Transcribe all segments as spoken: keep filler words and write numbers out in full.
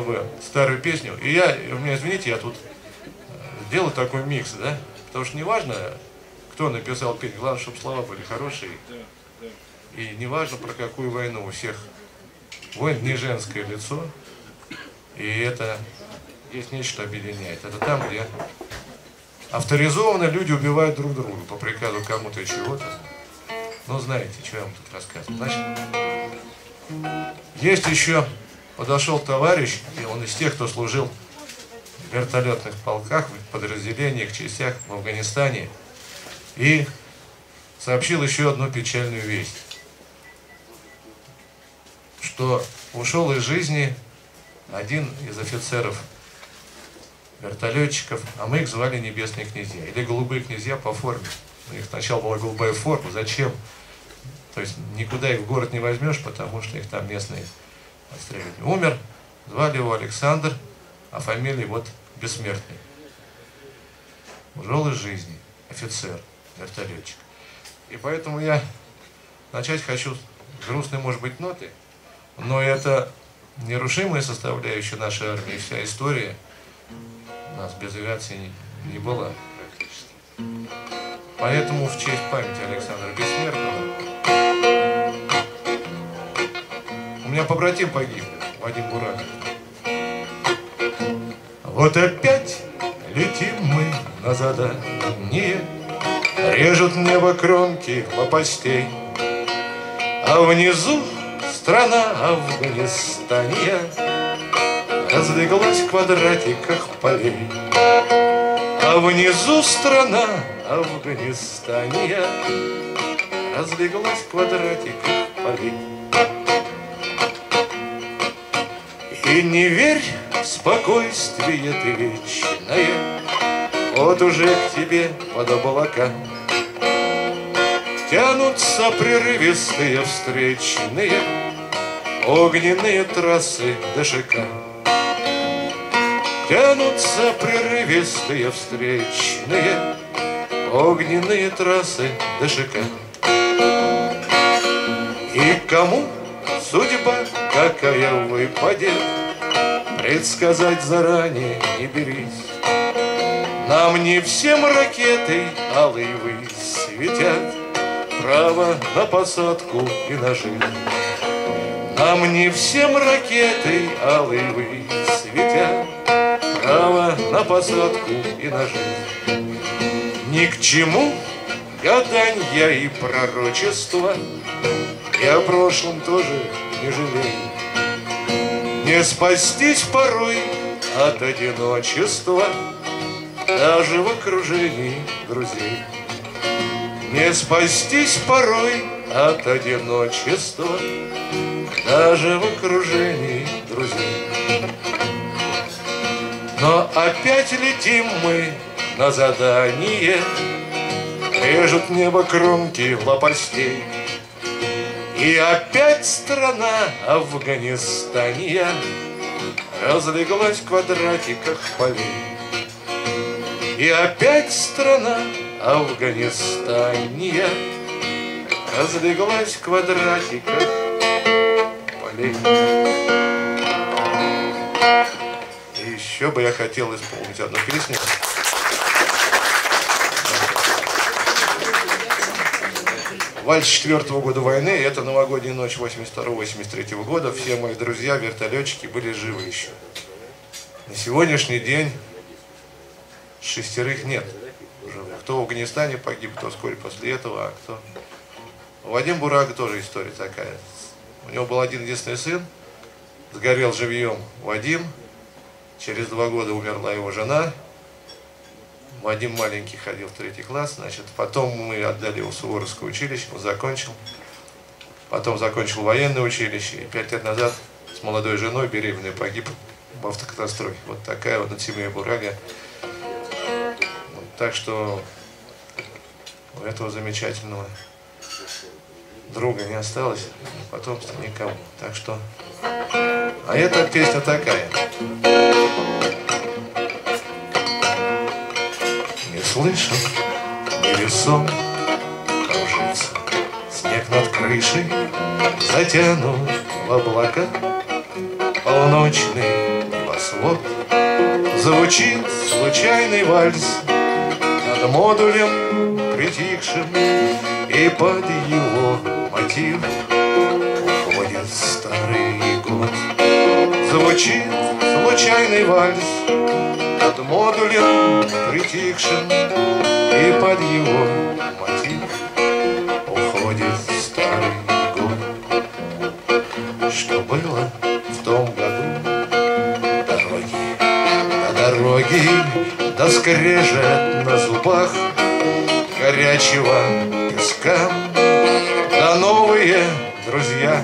вспомнил бы старую песню. И я, у меня, извините, я тут сделал такой микс, да? Потому что не важно, кто написал песню, главное, чтобы слова были хорошие. И не важно, про какую войну, у всех войн не женское лицо. И это есть нечто объединяет. Это там, где авторизованно люди убивают друг друга по приказу кому-то чего-то. Ну, знаете, что я вам тут рассказываю. Значит, есть еще, подошел товарищ, и он из тех, кто служил в вертолетных полках, в подразделениях, частях в Афганистане, и сообщил еще одну печальную весть, что ушел из жизни один из офицеров вертолетчиков, а мы их звали Небесные князья, или Голубые князья по форме. У них сначала была голубая форма, зачем? То есть никуда их в город не возьмешь, потому что их там местные отстреливают. Умер, звали его Александр, а фамилия вот Бессмертный. Ушел из жизни, офицер, вертолетчик. И поэтому я начать хочу с грустной, может быть, ноты, но это нерушимая составляющая нашей армии, вся история. У нас без авиации не, не была практически. Поэтому в честь памяти Александра Бессмертного у меня побратим погиб, Вадим Бурак. Вот опять летим мы на задание, режут небо кромки лопастей, а внизу страна Афганистания раздвигалась в квадратиках полей. А внизу страна Афганистания раздвигалась в квадратиках полей. И не верь в спокойствие ты вечное, вот уже к тебе под облака тянутся прерывистые встречные огненные трассы ДШК. Тянутся прерывистые встречные огненные трассы ДШК. И кому судьба какая выпадет, предсказать заранее не берись. Нам не всем ракеты алые высветят, право на посадку и на жизнь. Нам не всем ракеты алые высветят, право на посадку и на жизнь. Ни к чему гаданья и пророчества, и о прошлом тоже не жалей. Не спастись порой от одиночества, даже в окружении друзей. Не спастись порой от одиночества, даже в окружении друзей. Но опять летим мы на задание, режут небо кромки лопастей. И опять страна Афганистания разлеглась в квадратиках полей. И опять страна Афганистания разлеглась в квадратиках полей. И еще бы я хотел исполнить одну песню. Вальс четвертого года войны, это новогодняя ночь восемьдесят второго — восемьдесят третьего года. Все мои друзья, вертолетчики, были живы еще. На сегодняшний день шестерых нет. Кто в Афганистане погиб, кто вскоре после этого, а кто... У Вадима Бурага тоже история такая. У него был один единственный сын, сгорел живьем Вадим, через два года умерла его жена. Вадим маленький ходил в третий класс, значит, потом мы отдали его в Суворовское училище, он закончил. Потом закончил военное училище, и пять лет назад с молодой женой, беременной, погиб в автокатастрофе. Вот такая вот семья Бурага. Так что у этого замечательного друга не осталось потомства никому. Так что... А эта песня такая. Не слышен, невесом кружится снег над крышей, затянут в облака полночный слот звучит случайный вальс над модулем притихшим, и под его мотив уходит старый год. Звучит случайный вальс над модулем притихшим, и под его мотив уходит старый год. Что было в том году? Дороги на дороге да скрежет на зубах горячего песка, да новые друзья,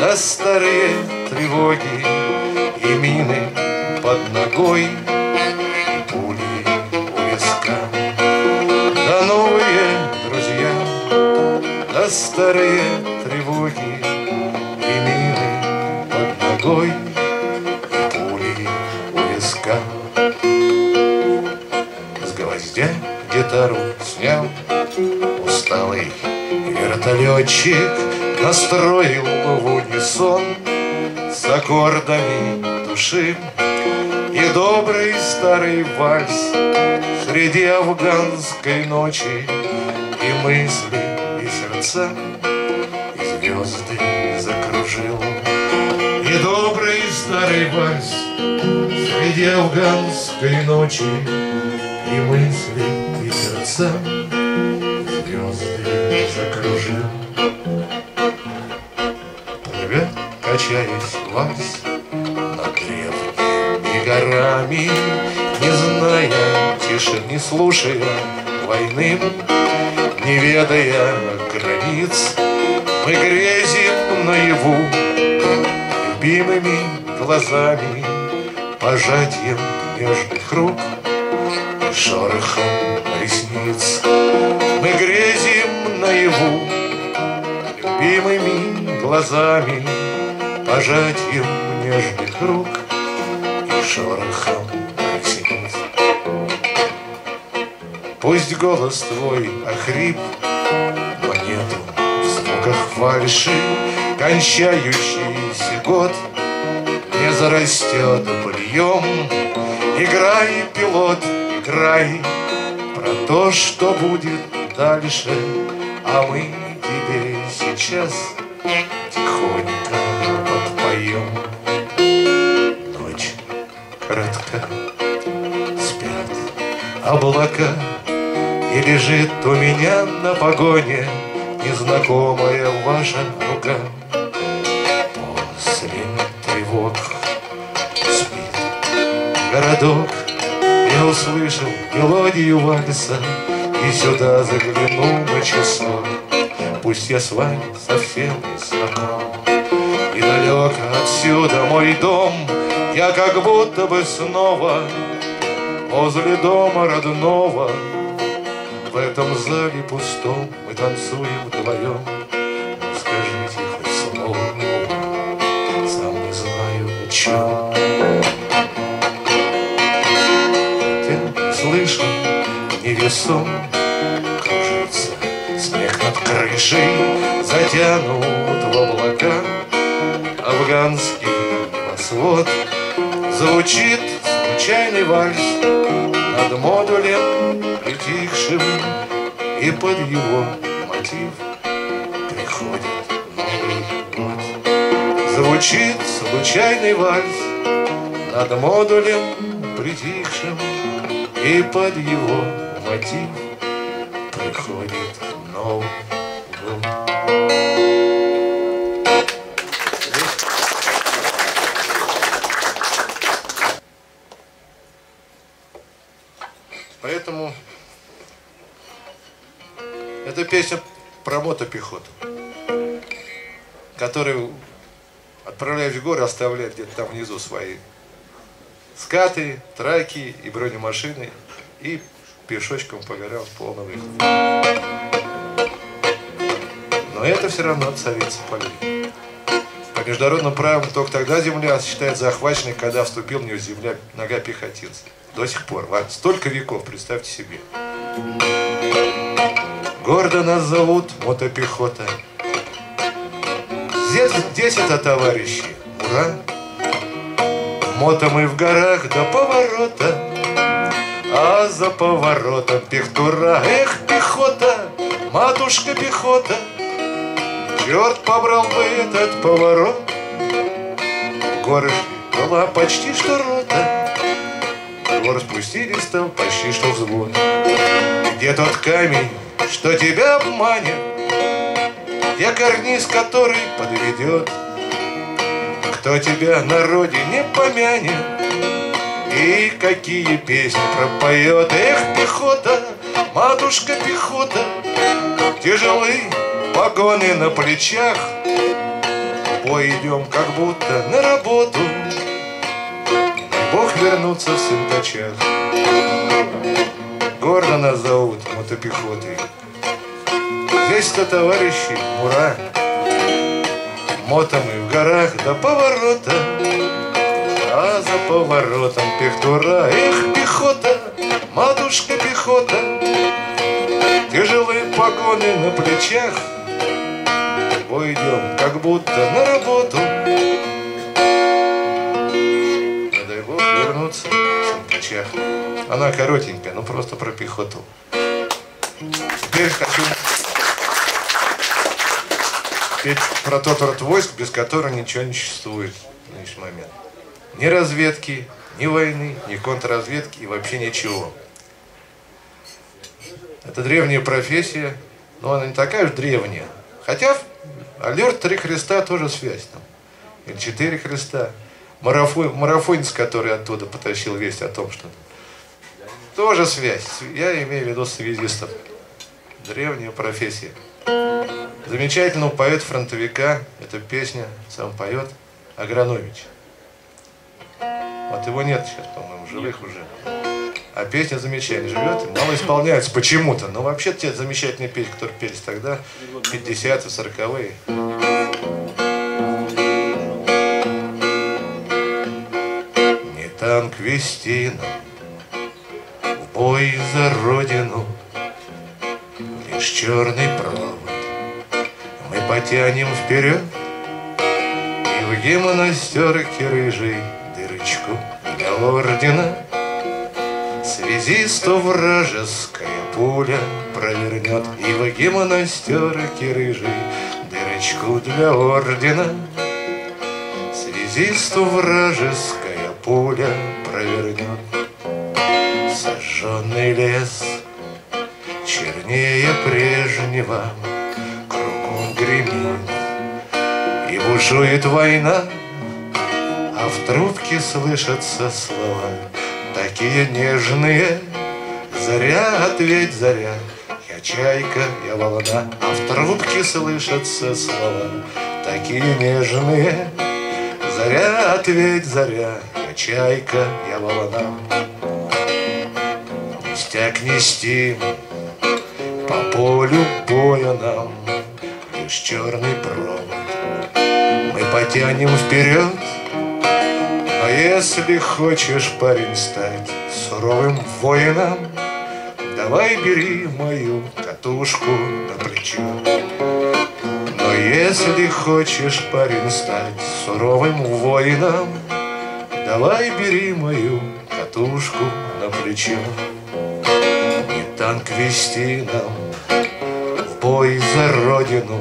да старые тревоги, и мины под ногой, и пули у виска. Да новые друзья, да старые тревоги, и мины под ногой, и пули у виска. С гвоздя гитару снял усталый вертолетчик, настроил в унисон с аккордами души, и добрый старый вальс среди афганской ночи, и мысли, и сердца, и звезды закружил. И добрый старый вальс среди афганской ночи, и мысли, и сердца, звезды закружил. Плывет, качаясь вальс над древними горами, не зная тишины, не слушая войны, не ведая границ, мы грезим наяву любимыми глазами, пожатием нежных рук, шорохом ресниц. Мы грезим наяву любимыми глазами, пожатием нежных рук и шорохом ресниц. Пусть голос твой охрип, но нету в звуках фальши, кончающийся год не зарастет бульем. Играй, пилот, край, про то, что будет дальше, а мы тебе сейчас тихонько подпоем. Ночь коротка, спят облака, и лежит у меня на погоне незнакомая ваша рука. После тревог спит городок. Я услышал мелодию вальса и сюда заглянул на часок. Пусть я с вами совсем не знаком, и далек отсюда мой дом, я как будто бы снова возле дома родного. В этом зале пустом мы танцуем вдвоем. Скажите хоть слово, сам не знаю о чем. Слышу, невесом кружится снег над крышей, затянут в облака афганский небосвод. Звучит случайный вальс над модулем притихшим, и под его мотив приходит Новый год. Звучит случайный вальс над модулем притихшим, и под его мотив приходит Новый год. Поэтому это песня про мотопехоту, которую, отправляясь в горы, оставляют где-то там внизу свои скаты, траки и бронемашины, и пешочком по горам в полном выходе. Но это все равно царица полей. По международным правилам только тогда земля считается захваченной, когда вступил в нее земля нога пехотинца. До сих пор, столько веков, представьте себе. Гордо нас зовут мотопехота. Здесь, здесь это товарищи, ура! Мотом мы в горах до поворота, а за поворотом пехтура. Эх, пехота, матушка пехота, черт побрал бы этот поворот. В горы была почти что рота, в гор спустились там почти что взвод. Где тот камень, что тебя обманет, где карниз, который подведет? Кто тебя на родине помянет и какие песни пропоет? Эх, пехота, матушка пехота, тяжелые погоны на плечах. В бой идем, как будто на работу, Бог вернуться в синтачах. Гордо нас зовут мотопехотой, здесь-то, товарищи, мура. Мотом и в горах до поворота, а за поворотом пехтура. Эх, пехота, матушка пехота, тяжелые погоны на плечах. Мы идем, как будто на работу, а дай бог вернуться в синтачах. Она коротенькая, но просто про пехоту. Теперь хочу петь про тот род войск, без которого ничего не существует в нынешний момент. Ни разведки, ни войны, ни контрразведки и вообще ничего. Это древняя профессия, но она не такая уж древняя. Хотя алерт три Христа тоже связь там. Или четыре Христа. Марафонец, который оттуда потащил весть о том, что... Тоже связь. Я имею в виду связистов. Древняя профессия. Замечательного поэт-фронтовика, эта песня сам поет Агранович. Вот его нет сейчас, по-моему, живых уже. А песня замечательная, живет и мало исполняется почему-то. Но вообще-то те замечательные песни, которые пелись тогда, пятидесятые, сороковые. Не танк вести нам в бой за родину, лишь черный провод мы потянем вперед, и в гимнастерке рыжей дырочку для ордена связисту вражеская пуля провернет. И в гимнастерке рыжей дырочку для ордена связисту вражеская пуля провернет. Сожженный лес чернее прежнего гремит, и бушует война, а в трубке слышатся слова такие нежные: заря, ответь, заря, я чайка, я волна. А в трубке слышатся слова такие нежные: заря, ответь, заря, я чайка, я волна. Стяг нести по полю боя нам черный провод мы потянем вперед. А если хочешь, парень, стать суровым воином, давай бери мою катушку на плечо. Но если хочешь, парень, стать суровым воином, давай бери мою катушку на плечо. И танк вести нам бой за родину,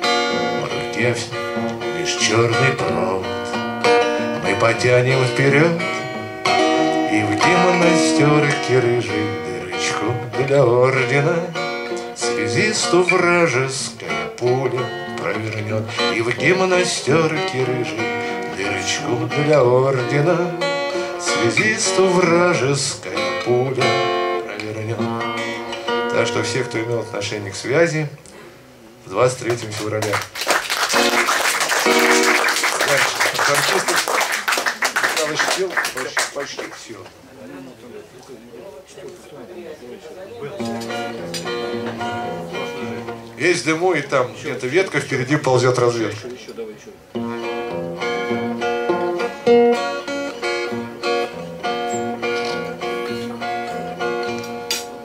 в руке лишь черный провод мы потянем вперед, и в гимнастерке рыжей дырочку для ордена связисту вражеская пуля провернет. И в гимнастерке рыжей дырочку для ордена связисту вражеская пуля провернет. Так что все, кто имел отношение к связи, двадцать третьего февраля. Дальше. Почти все. Есть дыму, и там эта ветка впереди ползет разведка.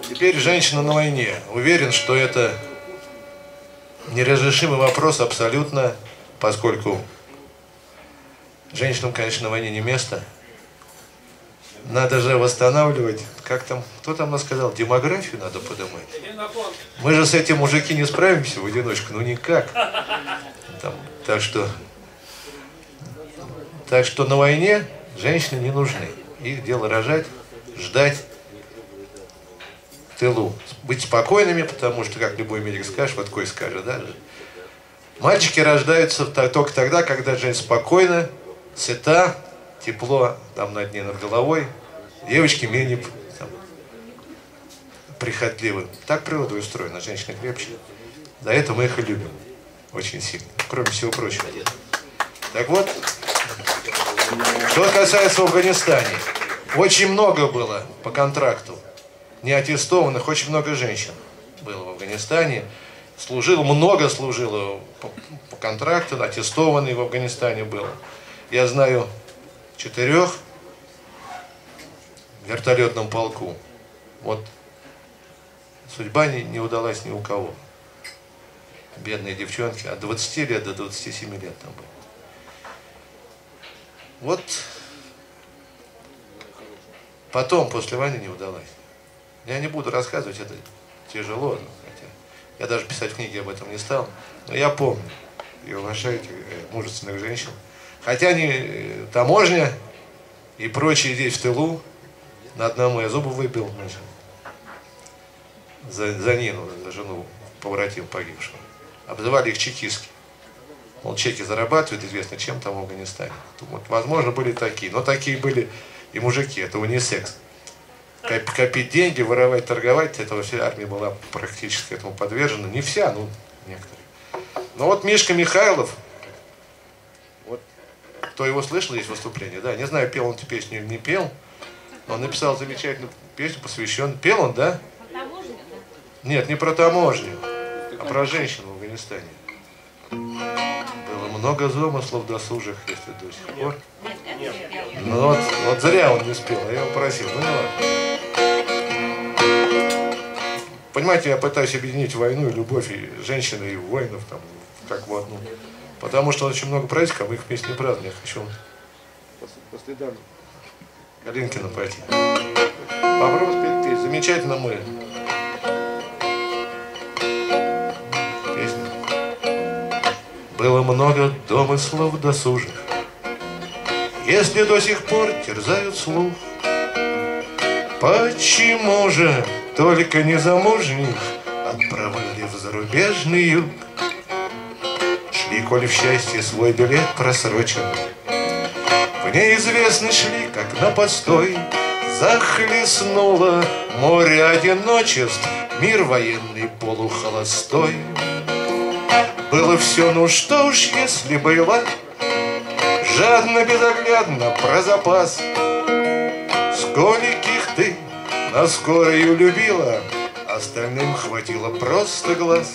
Теперь женщина на войне. Уверен, что это неразрешимый вопрос абсолютно, поскольку Женщинам, конечно, на войне не место. Надо же восстанавливать, как там, кто там нас сказал, демографию надо поднимать. Мы же с этим, мужики, не справимся в одиночку, ну никак. Там, так что, так что на войне женщины не нужны. Их дело рожать, ждать в тылу. Быть спокойными, потому что, как любой медик скажет, вот кой скажет, да? Мальчики рождаются только тогда, когда жизнь спокойна, сыта, тепло там над ней, над головой. Девочки менее там, прихотливы. Так природа устроена, женщины крепче. За это мы их и любим очень сильно, кроме всего прочего. Так вот, что касается Афганистана, очень много было по контракту неаттестованных, очень много женщин было в Афганистане. Служил, много служило по, по контракту, аттестованный в Афганистане было. Я знаю четырех в вертолетном полку. Вот судьба не, не удалась ни у кого. Бедные девчонки, от двадцати лет до двадцати семи лет там были. Вот потом, после войны, не удалось. Я не буду рассказывать, это тяжело. Я даже писать книги об этом не стал, но я помню и уважаю этих мужественных женщин. Хотя они таможня и прочие здесь в тылу, на одном я зубы выбил за, за Нину, за жену побратима погибшего. Обзывали их чекистки. Мол, чеки зарабатывают, известно чем там в Афганистане. Вот, возможно, были такие, но такие были и мужики, это унисекс. Копить деньги, воровать, торговать, этого вся армия была практически этому подвержена. Не вся, ну, некоторые. Но вот Мишка Михайлов, вот, кто его слышал, есть выступление, да, не знаю, пел он эту песню или не пел, но он написал замечательную песню, посвященную, пел он, да? Про таможню, да? Нет, не про таможню, а про женщин в Афганистане. Было много замыслов досужих, если до сих пор. Ну вот, вот зря он не спел, а я его просил, ну не ладно. Понимаете, я пытаюсь объединить войну и любовь, и женщин, и воинов, там, как в одну. Потому что очень много праздников, мы их вместе не празднуем. Я хочу по следам Калинкина пойти. Попробуй спеть песню. Замечательно мы. Песня. Было много домыслов досужих, если до сих пор терзают слух, почему же только незамужних отправляли в зарубежный юг? Шли, коль в счастье свой билет просрочен, в неизвестный шли, как на постой. Захлестнуло море одиночеств, мир военный полухолостой. Было все, ну что уж, если было, жадно, безоглядно, про запас. Скольких ты на скорую любила, остальным хватило просто глаз.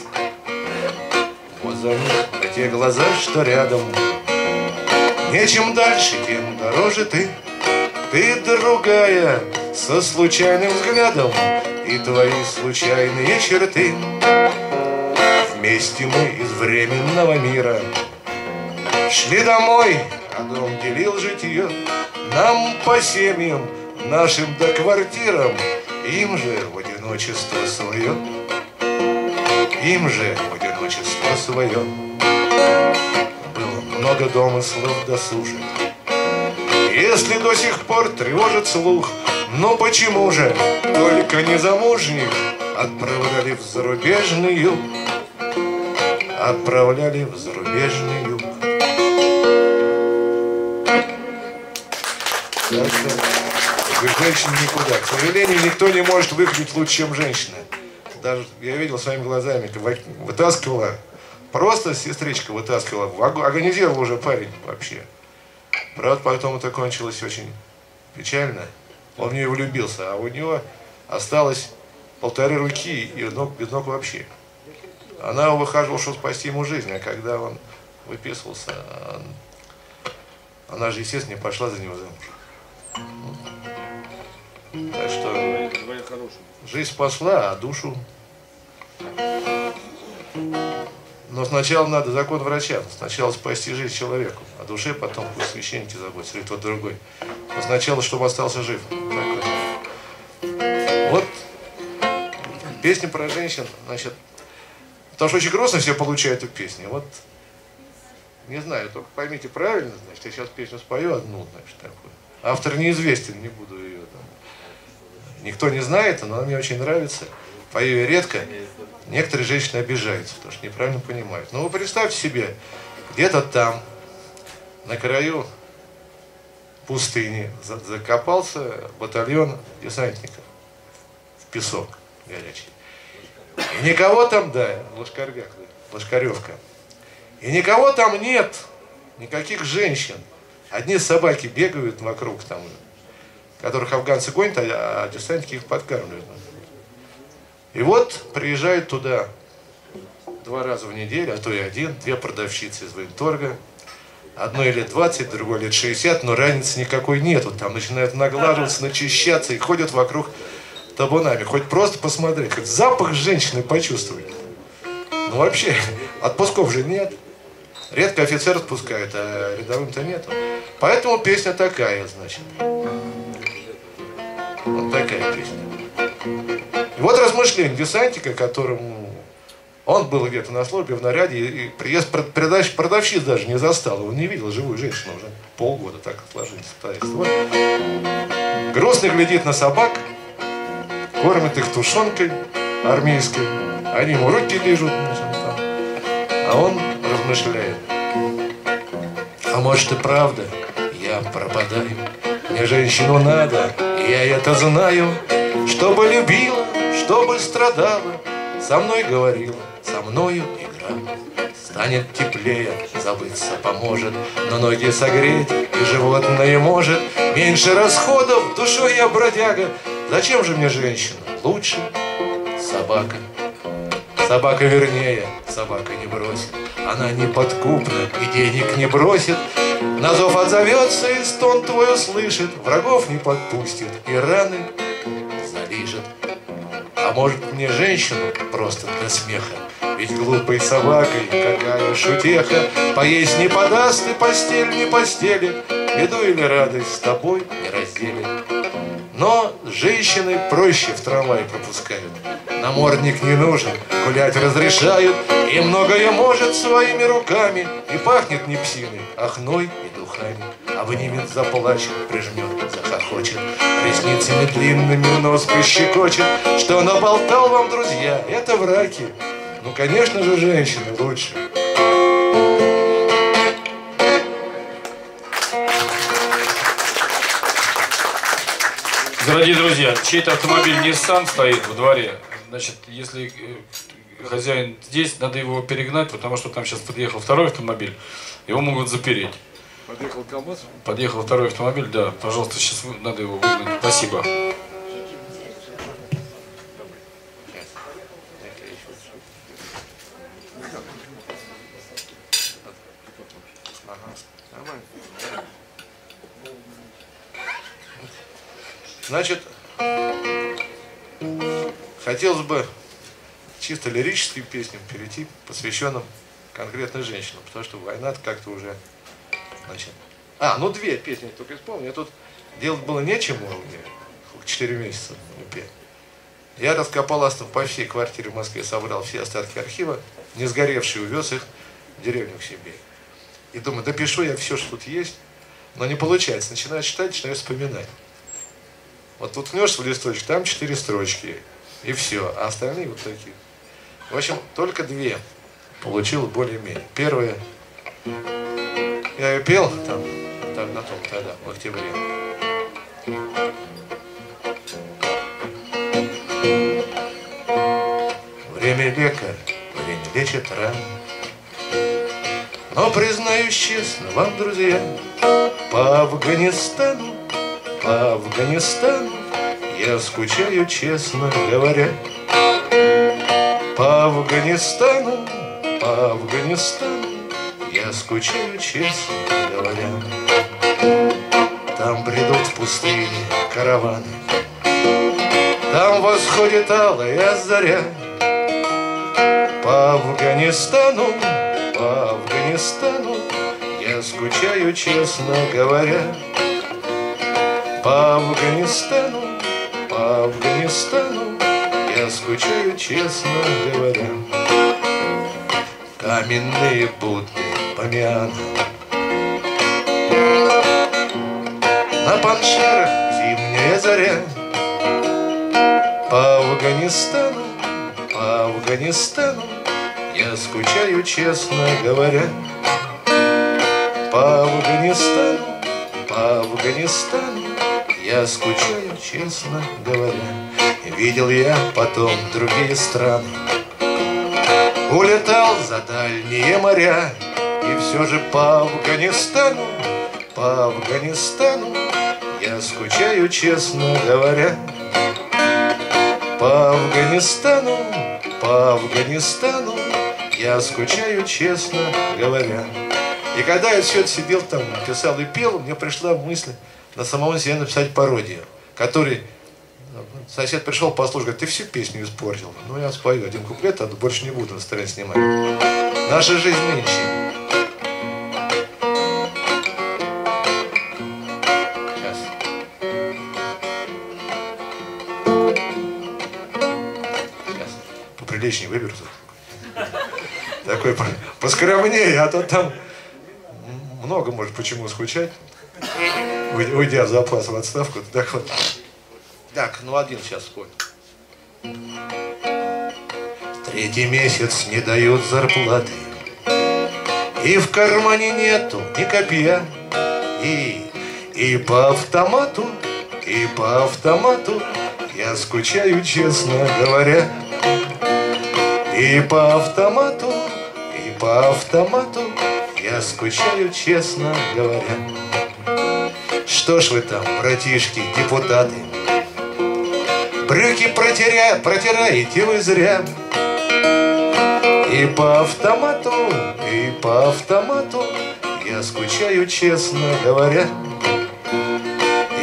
Вот за них, на те глаза, что рядом, нечем дальше, тем дороже ты. Ты другая, со случайным взглядом, и твои случайные черты. Вместе мы из временного мира шли домой, а дом делил житье. Нам по семьям, нашим до квартирам, им же в одиночество свое, им же в одиночество свое. Было много домыслов досужих, если до сих пор тревожит слух, но почему же только незамужних отправляли в зарубежный юг? Отправляли в зарубежный юг. Так что без женщин никуда. К сожалению, никто не может выглядеть лучше, чем женщина. Даже я видел своими глазами, вытаскивала, просто сестричка вытаскивала, организировал уже парень вообще. Правда, потом это кончилось очень печально. Он в нее влюбился, а у него осталось полторы руки и ног, без ног вообще. Она его выхаживала, чтобы спасти ему жизнь, а когда он выписывался, она же, естественно, не пошла за него замуж. Так что жизнь спасла, а душу Но сначала надо закон врача, сначала спасти жизнь человеку, а душе потом пусть священники заботятся или кто-то другой. Но сначала, чтобы остался жив. Такой. Вот песня про женщин, значит, потому что очень грустно все получают эту песню. Вот, не знаю, только поймите правильно, значит, я сейчас песню спою одну, значит, такую. Автор неизвестен, не буду ее там. Никто не знает, но она мне очень нравится. Пою ее редко. Некоторые женщины обижаются, потому что неправильно понимают. Но вы представьте себе, где-то там, на краю пустыни, закопался батальон десантников в песок горячий. И никого там, да, лошкарьяк, лошкаревка. И никого там нет, никаких женщин. Одни собаки бегают вокруг там, которых афганцы гонят, а десантники их подкармливают. И вот приезжают туда два раза в неделю, а то и один, две продавщицы из военторга. Одной лет двадцать, другой лет шестьдесят, но разницы никакой нету. Там начинают наглаживаться, начищаться и ходят вокруг табунами. Хоть просто посмотреть, хоть запах женщины почувствовать. Ну вообще, отпусков же нет. Редко офицер отпускает, а рядовым-то нету. Поэтому песня такая, значит. Вот такая песня. И вот размышление десантника, которому он был где-то на службе, в наряде, и приезд продавщиц даже не застал, он не видел живую женщину уже полгода, так сложились обстоятельства. Грустно глядит на собак, кормит их тушенкой армейской, они ему руки лижут, а он размышляет. А может и правда, я пропадаю, мне женщину надо, я это знаю, чтобы любила, чтобы страдала, со мной говорила, со мною играла. Станет теплее, забыться поможет, но ноги согреть и животное может. Меньше расходов, душой я бродяга. Зачем же мне женщина? Лучше собака. Собака вернее, собака не бросит. Она неподкупна и денег не бросит. На зов отзовется и стон твой услышит. Врагов не подпустит и раны залижет. А может мне женщину просто для смеха? Ведь глупой собакой какая шутеха. Поесть не подаст и постель не постелит. Беду или радость с тобой не разделит. Но женщины проще в трамвай пропускают. Намордник не нужен, гулять разрешают. И многое может своими руками. И пахнет не псиной, а хной и духами. Обнимет, заплачет, прижмет, захохочет. Ресницами длинными нос пощекочет. Что наболтал вам, друзья, это враки. Ну, конечно же, женщины лучше. Дорогие друзья, чей-то автомобиль Nissan стоит во дворе. Значит, если хозяин здесь, надо его перегнать, потому что там сейчас подъехал второй автомобиль, его могут запереть. Подъехал КамАЗ? Подъехал второй автомобиль, да. Пожалуйста, сейчас надо его выгнать. Спасибо. Значит, хотелось бы чисто лирическим песням перейти, посвященным конкретной женщинам, потому что война как-то уже... Значит. А, ну две песни только исполнил. Мне тут делать было нечему, мне четыре месяца не пел. Я раскопал остов по всей квартире в Москве, собрал все остатки архива, не сгоревшие, увез их в деревню к себе. И думаю, допишу я все, что тут есть, но не получается. Начинаю читать, начинаю вспоминать. Вот тут внешь в листочек, там четыре строчки, и все. А остальные вот такие. В общем, только две получил более-менее. Первая... Я ее пел там, там на том тогда, в октябре. Время века, время лечит ран. Но, признаюсь честно вам, друзья, по Афганистану, по Афганистану я скучаю, честно говоря. По Афганистану, по Афганистану я скучаю, честно говоря. Там бредут в пустыне караваны, там восходит алая заря. По Афганистану, по Афганистану я скучаю, честно говоря. По Афганистану, по Афганистану я скучаю, честно говоря. Каменные будни Бамиана, на панширах зимняя заря. По Афганистану, по Афганистану я скучаю, честно говоря. По Афганистану, по Афганистану я скучаю, честно говоря. Видел я потом другие страны, улетал за дальние моря, и все же по Афганистану, по Афганистану я скучаю, честно говоря. По Афганистану, по Афганистану я скучаю, честно говоря. И когда я все это сидел там, писал и пел, мне пришла мысль на самого себя написать пародию, который сосед пришел послушать, говорит, ты всю песню испортил. Ну я спою один куплет, а больше не буду на стороне снимать. Наша жизнь нынче. Лишний выберут. Такой поскромнее, а то там много может почему скучать. Уйдя в запас в отставку. Так, вот. Так, ну один сейчас спой. Третий месяц не дают зарплаты, и в кармане нету ни копья. И, и по автомату, и по автомату я скучаю, честно говоря. И по автомату, и по автомату я скучаю, честно говоря. Что ж вы там, братишки, депутаты, брюки протеря... протираете вы зря. И по автомату, и по автомату я скучаю, честно говоря.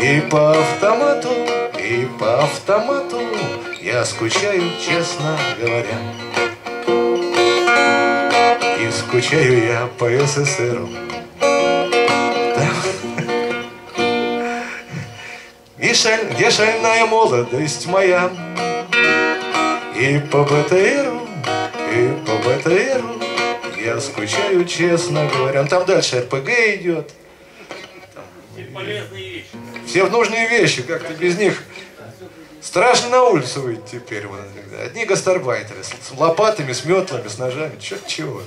И по автомату, и по автомату я скучаю, честно говоря. И скучаю я по СССРу. И шаль, где шальная молодость моя. И по БТРу, и по БТРу я скучаю, честно говоря. Ну, там дальше РПГ идет. Все полезные вещи. Все в нужные вещи, как-то без них. Страшно на улицу выйти теперь. Одни гастарбайтеры с лопатами, с метлами, с ножами. Черт чего.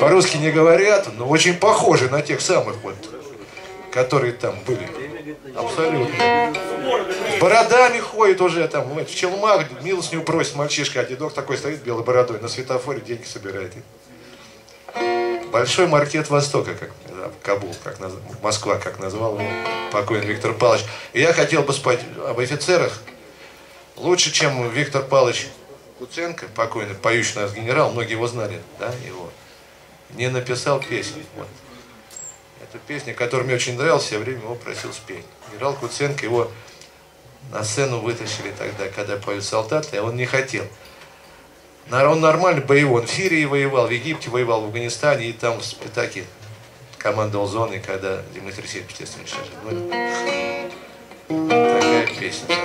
По-русски не говорят, но очень похожи на тех самых, вот, которые там были. Абсолютно. С бородами ходит уже там. В челмах милостыню просит мальчишка, а дедок такой стоит белой бородой, на светофоре деньги собирает. Большой маркет Востока, как Кабул, как наз... Москва, как назвал его покойный Виктор Павлович. И я хотел бы спать об офицерах лучше, чем Виктор Павлович Куценко, покойный, поющий нас генерал, многие его знали, да, его, не написал песню. Вот. Это песня, которая мне очень нравилась, я время его просил спеть. Генерал Куценко, его на сцену вытащили тогда, когда поют солдаты, а он не хотел. Он нормально боевой, он в Сирии воевал, в Египте воевал, в Афганистане, и там в Спитаке командовал зоной, когда землетрясение, естественно, сейчас же будет. Такая песня.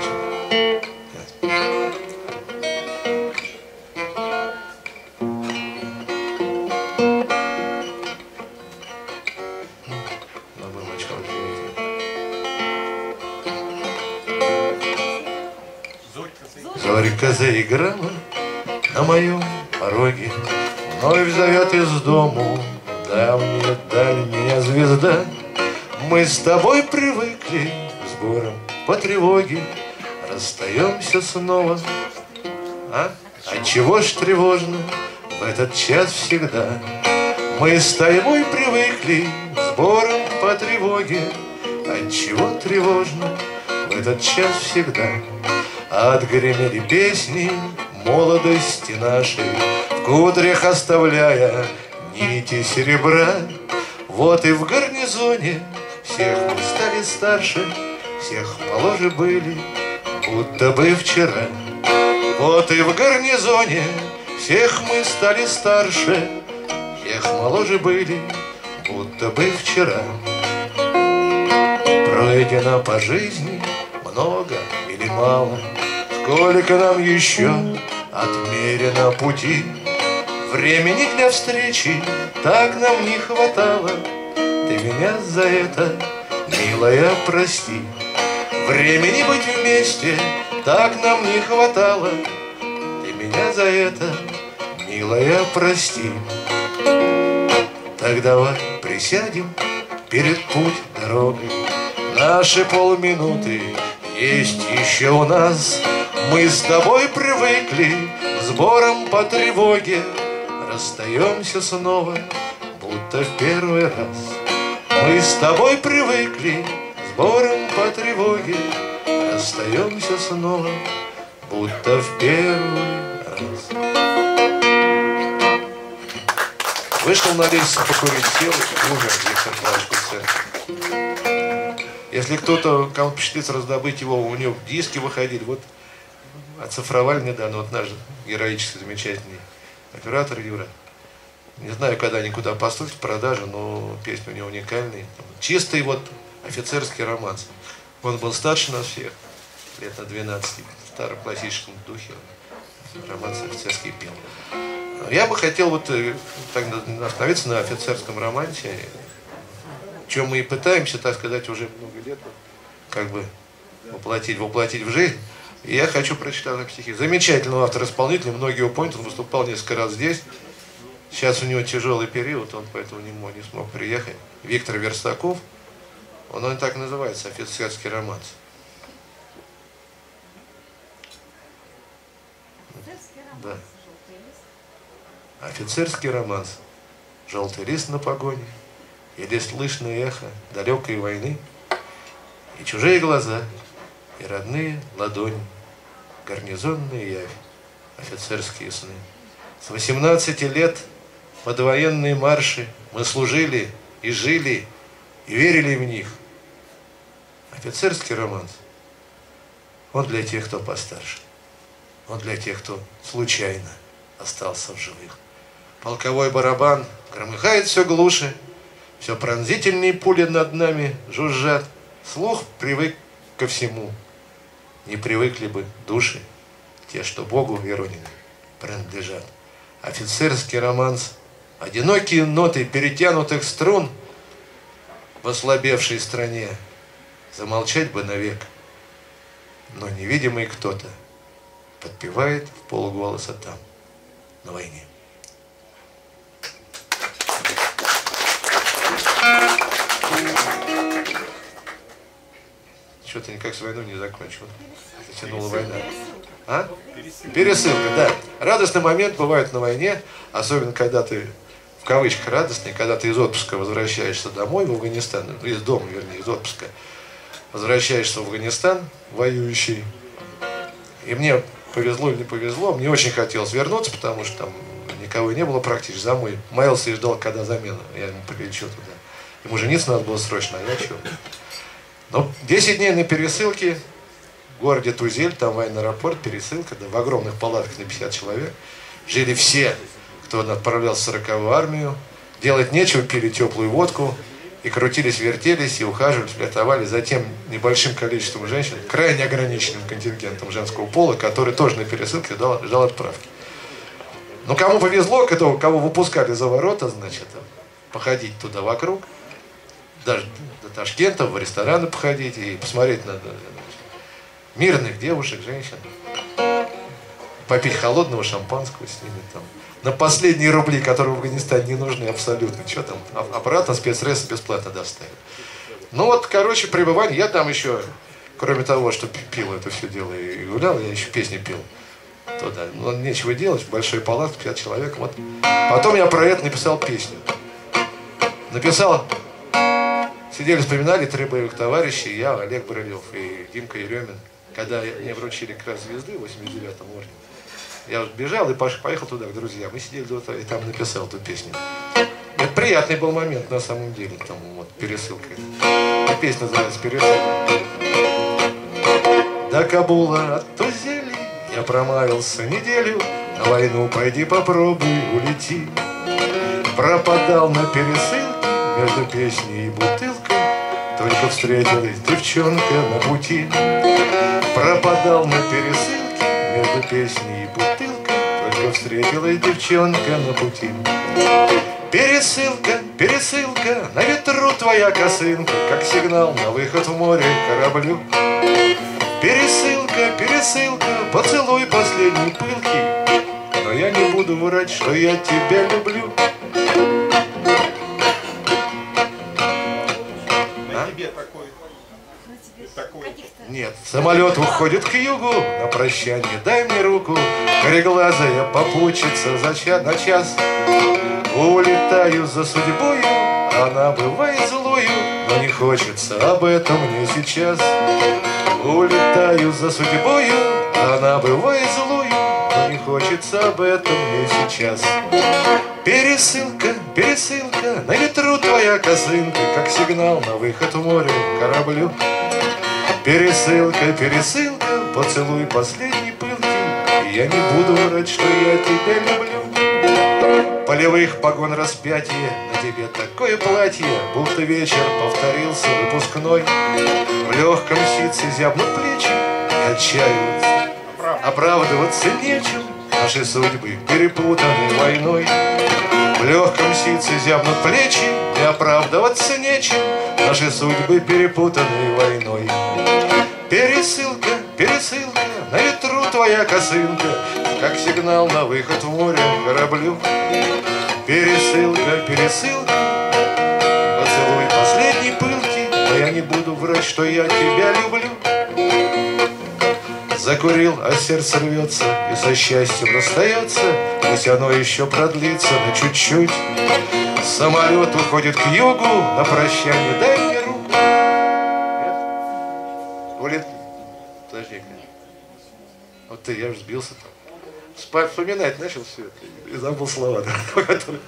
Зорька заиграла на моем пороге, вновь зовет из дому давняя дальняя звезда. Мы с тобой привыкли к сборам по тревоге, расстаемся снова. А? Отчего ж тревожно в этот час всегда? Мы с тобой привыкли к сборам по тревоге, отчего тревожно в этот час всегда? Отгремели песни молодости нашей, в кудрях оставляя нити серебра. Вот и в гарнизоне всех мы стали старше, всех моложе были, будто бы вчера. Вот и в гарнизоне Всех мы стали старше, всех моложе были, будто бы вчера. Пройдено по жизни много или мало, сколько нам еще отмерено пути. Времени для встречи так нам не хватало, ты меня за это, милая, прости. Времени быть вместе так нам не хватало, ты меня за это, милая, прости. Так давай присядем перед путь дорогой, наши полминуты есть еще у нас. Мы с тобой привыкли к сборам по тревоге, расстаемся снова, будто в первый раз. Мы с тобой привыкли к сборам по тревоге, расстаемся снова, будто в первый раз. Вышел на лестницу покурить, сел и умер Виктор Павлович Куценко. Если кто-то, кому посчастливится раздобыть его, у него диски выходили, вот оцифровали недавно, вот наш героически замечательный оператор Юра. Не знаю, когда никуда поступит в продажу, но песня у него уникальная. Чистый вот офицерский романс. Он был старше нас всех, лет на двенадцать, в староклассическом духе. Романс офицерский пел. Я бы хотел вот так остановиться на офицерском романсе, чем мы и пытаемся, так сказать, уже много лет как бы воплотить, воплотить в жизнь. И я хочу прочитать на стихи замечательного автора-исполнителя, многие его помнят, он выступал несколько раз здесь. Сейчас у него тяжелый период, он поэтому не, мог, не смог приехать. Виктор Верстаков, он, он так называется, офицерский романс. Офицерский романс, да. Желтый лист. Офицерский романс, желтый лист на погоне, или слышно эхо далекой войны, и чужие глаза, и родные ладони, гарнизонные явь, офицерские сны. С восемнадцати лет под военные марши мы служили и жили, и верили в них. Офицерский романс, он для тех, кто постарше. Он для тех, кто случайно остался в живых. Полковой барабан громыхает все глуше, все пронзительные пули над нами жужжат. Слух привык ко всему. Не привыкли бы души, те, что Богу и Родине принадлежат. Офицерский романс, одинокие ноты перетянутых струн в ослабевшей стране, замолчать бы навек, но невидимый кто-то подпевает в полголоса там, на войне. Что-то никак с войной не закончил, затянула война. А? Пересылка. Пересылка, да. Радостный момент бывает на войне, особенно когда ты, в кавычках радостный, когда ты из отпуска возвращаешься домой в Афганистан, из дома, вернее, из отпуска, возвращаешься в Афганистан, воюющий. И мне повезло или не повезло, мне очень хотелось вернуться, потому что там никого не было практически, замой маялся и ждал, когда замена, я ему прилечу туда. Ему жениться надо было срочно, а я чего. Но десять дней на пересылке. В городе Тузель, там военный аэропорт, пересылка, да, в огромных палатках на пятьдесят человек. Жили все, кто отправлялся в сороковую армию. Делать нечего, пили теплую водку, и крутились, вертелись, и ухаживали, флиртовали. Затем небольшим количеством женщин, крайне ограниченным контингентом женского пола, который тоже на пересылке ждал, ждал отправки. Но кому повезло, кого выпускали за ворота, значит, походить туда вокруг, даже до Ташкента, в рестораны походить и посмотреть на... мирных девушек, женщин, попить холодного шампанского с ними там. На последние рубли, которые в Афганистане не нужны абсолютно, что там, аппарат на спецрейсы бесплатно доставят. Ну вот, короче, пребывание, я там еще, кроме того, что пил это все дело и гулял, я еще песни пил туда. Но нечего делать, большой палат, пятьдесят человек, вот. Потом я про это написал песню. Написал... Сидели, вспоминали, три боевых товарища, я, Олег Брылев и Димка Еремин. Когда мне вручили как раз звезды в восемьдесят девятом ордене, я бежал и поехал туда к друзьям. Мы сидели и там написал эту песню. Это приятный был момент на самом деле, там вот пересылка. Эта песня называется «Пересылка». До Кабула от Тузели я промаялся неделю, В войну пойди попробуй, улети. Пропадал на пересылке между песней и бутылкой, только встретилась девчонка на пути. Пропадал на пересылке между песней и бутылкой, только встретилась девчонка на пути. Пересылка, пересылка, на ветру твоя косынка, как сигнал на выход в море кораблю. Пересылка, пересылка, поцелуй последней пылки, но я не буду врать, что я тебя люблю. На тебе такой, такой. Нет, самолет уходит к югу, на прощание дай мне руку, кореглазая попутчица за час, на час. Улетаю за судьбою, она бывает злою, но не хочется об этом мне сейчас. Улетаю за судьбою, она бывает злою, но не хочется об этом мне сейчас. Пересылка, пересылка, на ветру твоя косынка, как сигнал на выход в море кораблю. Пересылка, пересылка, поцелуй последней пылки, и я не буду врать, что я тебя люблю. Полевых погон распятие, на тебе такое платье, будто вечер повторился выпускной. В легком ситце зябнут плечи, и отчаиваются, оправдываться нечем, наши судьбы перепутаны войной. В легком ситце зябнут плечи, и оправдываться нечем, наши судьбы перепутаны войной. Пересылка, пересылка, на ветру твоя косынка, как сигнал на выход в море кораблю. Пересылка, пересылка, поцелуй последней пылки, но я не буду врать, что я тебя люблю. Закурил, а сердце рвется и со счастьем расстается, пусть оно еще продлится на чуть-чуть. Самолет уходит к югу, на прощание дай мне руку. Нет? Улет... Подожди. Вот ты, я же сбился там. Вспоминать начал все это и забыл слова. Да, которые...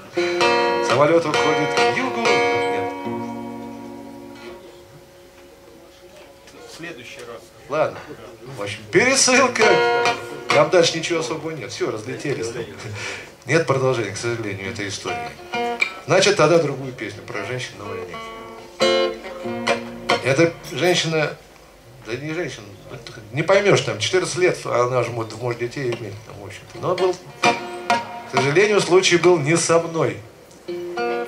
Самолет уходит к югу. Нет. В следующий раз. Ладно. В общем, пересылка. Там дальше ничего особого нет. Все, разлетелись. Нет продолжения, к сожалению, этой истории. Значит, тогда другую песню про женщину на войне. Эта женщина, да не женщина, не поймешь, там четырнадцать лет, она же может, может детей иметь, там, в общем-то. Но был, к сожалению, случай был не со мной. Да,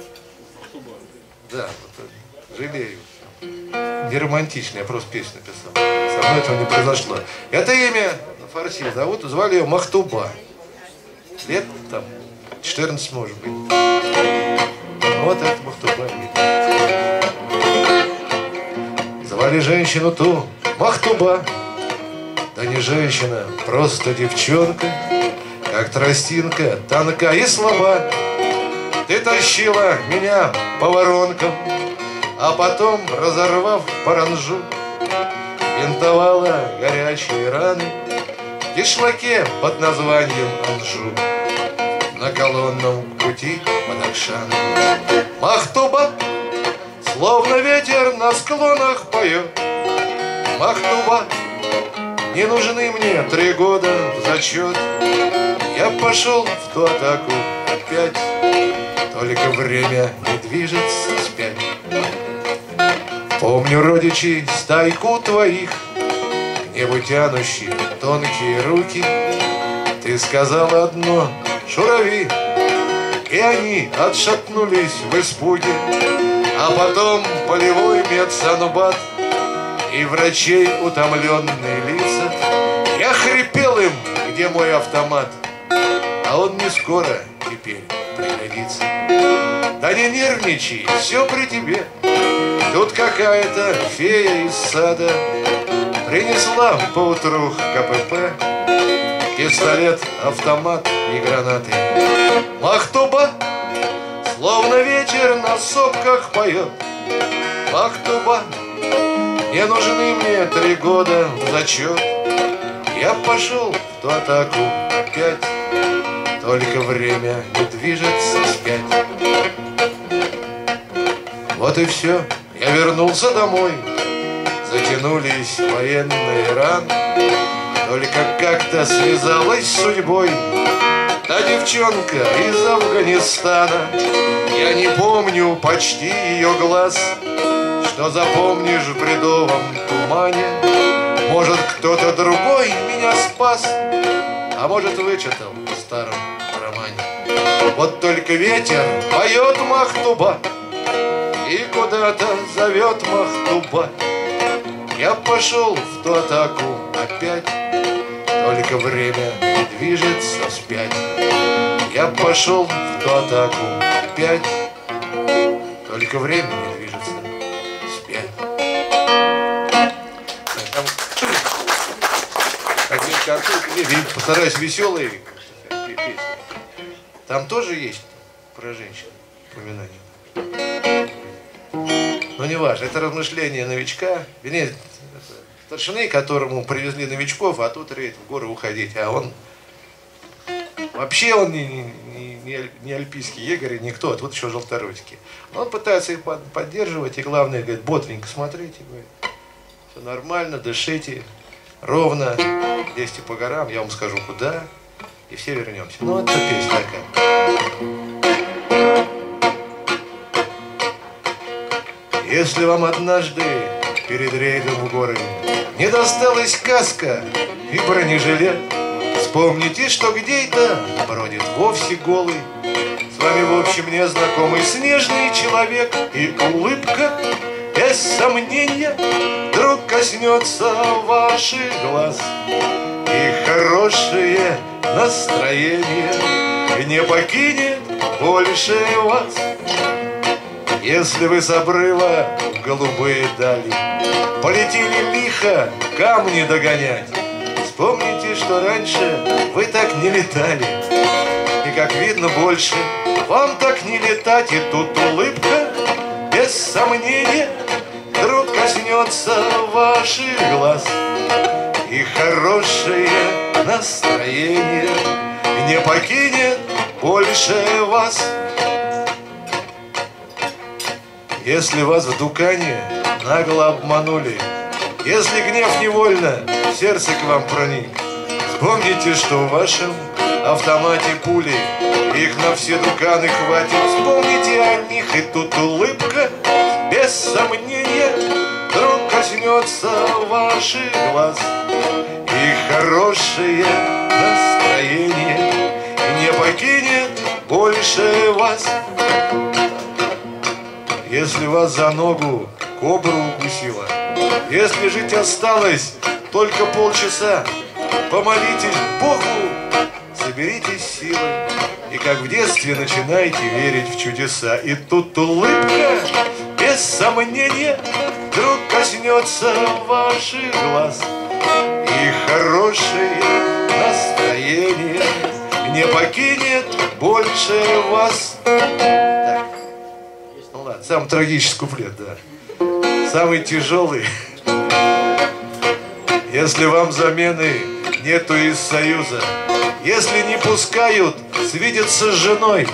вот, жалею. Не романтично, я просто песню написал. Со мной этого не произошло. Это имя на фарси зовут, звали ее Махтуба. Лет там четырнадцать, может быть. Вот это Махтуба. Звали женщину ту Махтуба. Да не женщина, просто девчонка, как тростинка, тонка и слаба. Ты тащила меня по воронкам, а потом, разорвав паранжу, бинтовала горячие раны в кишлаке под названием Анжу на колонном пути Бадахшана. Махтуба, словно ветер на склонах поет. Махтуба, не нужны мне три года в зачет. Я пошел в ту атаку опять, только время не движется спять. Помню, родичи, стайку твоих, к небу тянущие тонкие руки. Ты сказала одно: шурави, и они отшатнулись в испуге. А потом полевой медсанбат и врачей утомленные лица. Я хрипел им, где мой автомат, а он не скоро теперь пригодится. Да не нервничай, все при тебе. Тут какая-то фея из сада принесла поутру КПП, пистолет, автомат и гранаты. Махтуба, словно ветер на сопках поет. Махтуба, не нужны мне три года в зачет. Я пошел в ту атаку опять, только время не движется спять. Вот и все. Я вернулся домой, затянулись военные раны, только как-то связалась с судьбой та девчонка из Афганистана. Я не помню почти ее глаз, что запомнишь в бредовом тумане. Может, кто-то другой меня спас, а может, вычитал в старом романе. Вот только ветер поет махтуба и куда-то зовет махтуба. Я пошел в ту атаку опять, только время движется вспять. Я пошел в ту атаку опять, только время движется вспять. Постараюсь веселые песни. Там тоже есть про женщин упоминание. Но не важно, это размышление новичка, вернее, старшины, которому привезли новичков, а тут рейд в горы уходить, а он вообще он не, не, не, не альпийский егерь, никто, а тут еще желторотики. Но он пытается их поддерживать, и главное, говорит, бодренько смотрите, говорит, все нормально, дышите, ровно, лезьте по горам, я вам скажу куда, и все вернемся. Ну, это песня такая. Если вам однажды перед рейдом в горы не досталась каска и бронежилет, вспомните, что где-то бродит вовсе голый. С вами, в общем, незнакомый снежный человек, и улыбка без сомнения вдруг коснется ваших глаз. И хорошее настроение не покинет больше вас. Если вы с обрыва в голубые дали полетели лихо камни догонять, вспомните, что раньше вы так не летали. И, как видно, больше вам так не летать. И тут улыбка, без сомнения, вдруг коснется ваших глаз. И хорошее настроение не покинет больше вас. Если вас в дукане нагло обманули, если гнев невольно сердце к вам проник, вспомните, что в вашем автомате пули, их на все дуканы хватит, вспомните о них. И тут улыбка, без сомнения, вдруг коснется ваших глаз. И хорошее настроение не покинет больше вас. Если вас за ногу кобра укусила, если жить осталось только полчаса, помолитесь Богу, соберитесь силы, и как в детстве начинайте верить в чудеса. И тут улыбка, без сомнения, вдруг коснется ваших глаз. И хорошее настроение не покинет больше вас. Самый трагический куплет, да. Самый тяжелый. Если вам замены нету из союза, если не пускают свидеться с женой,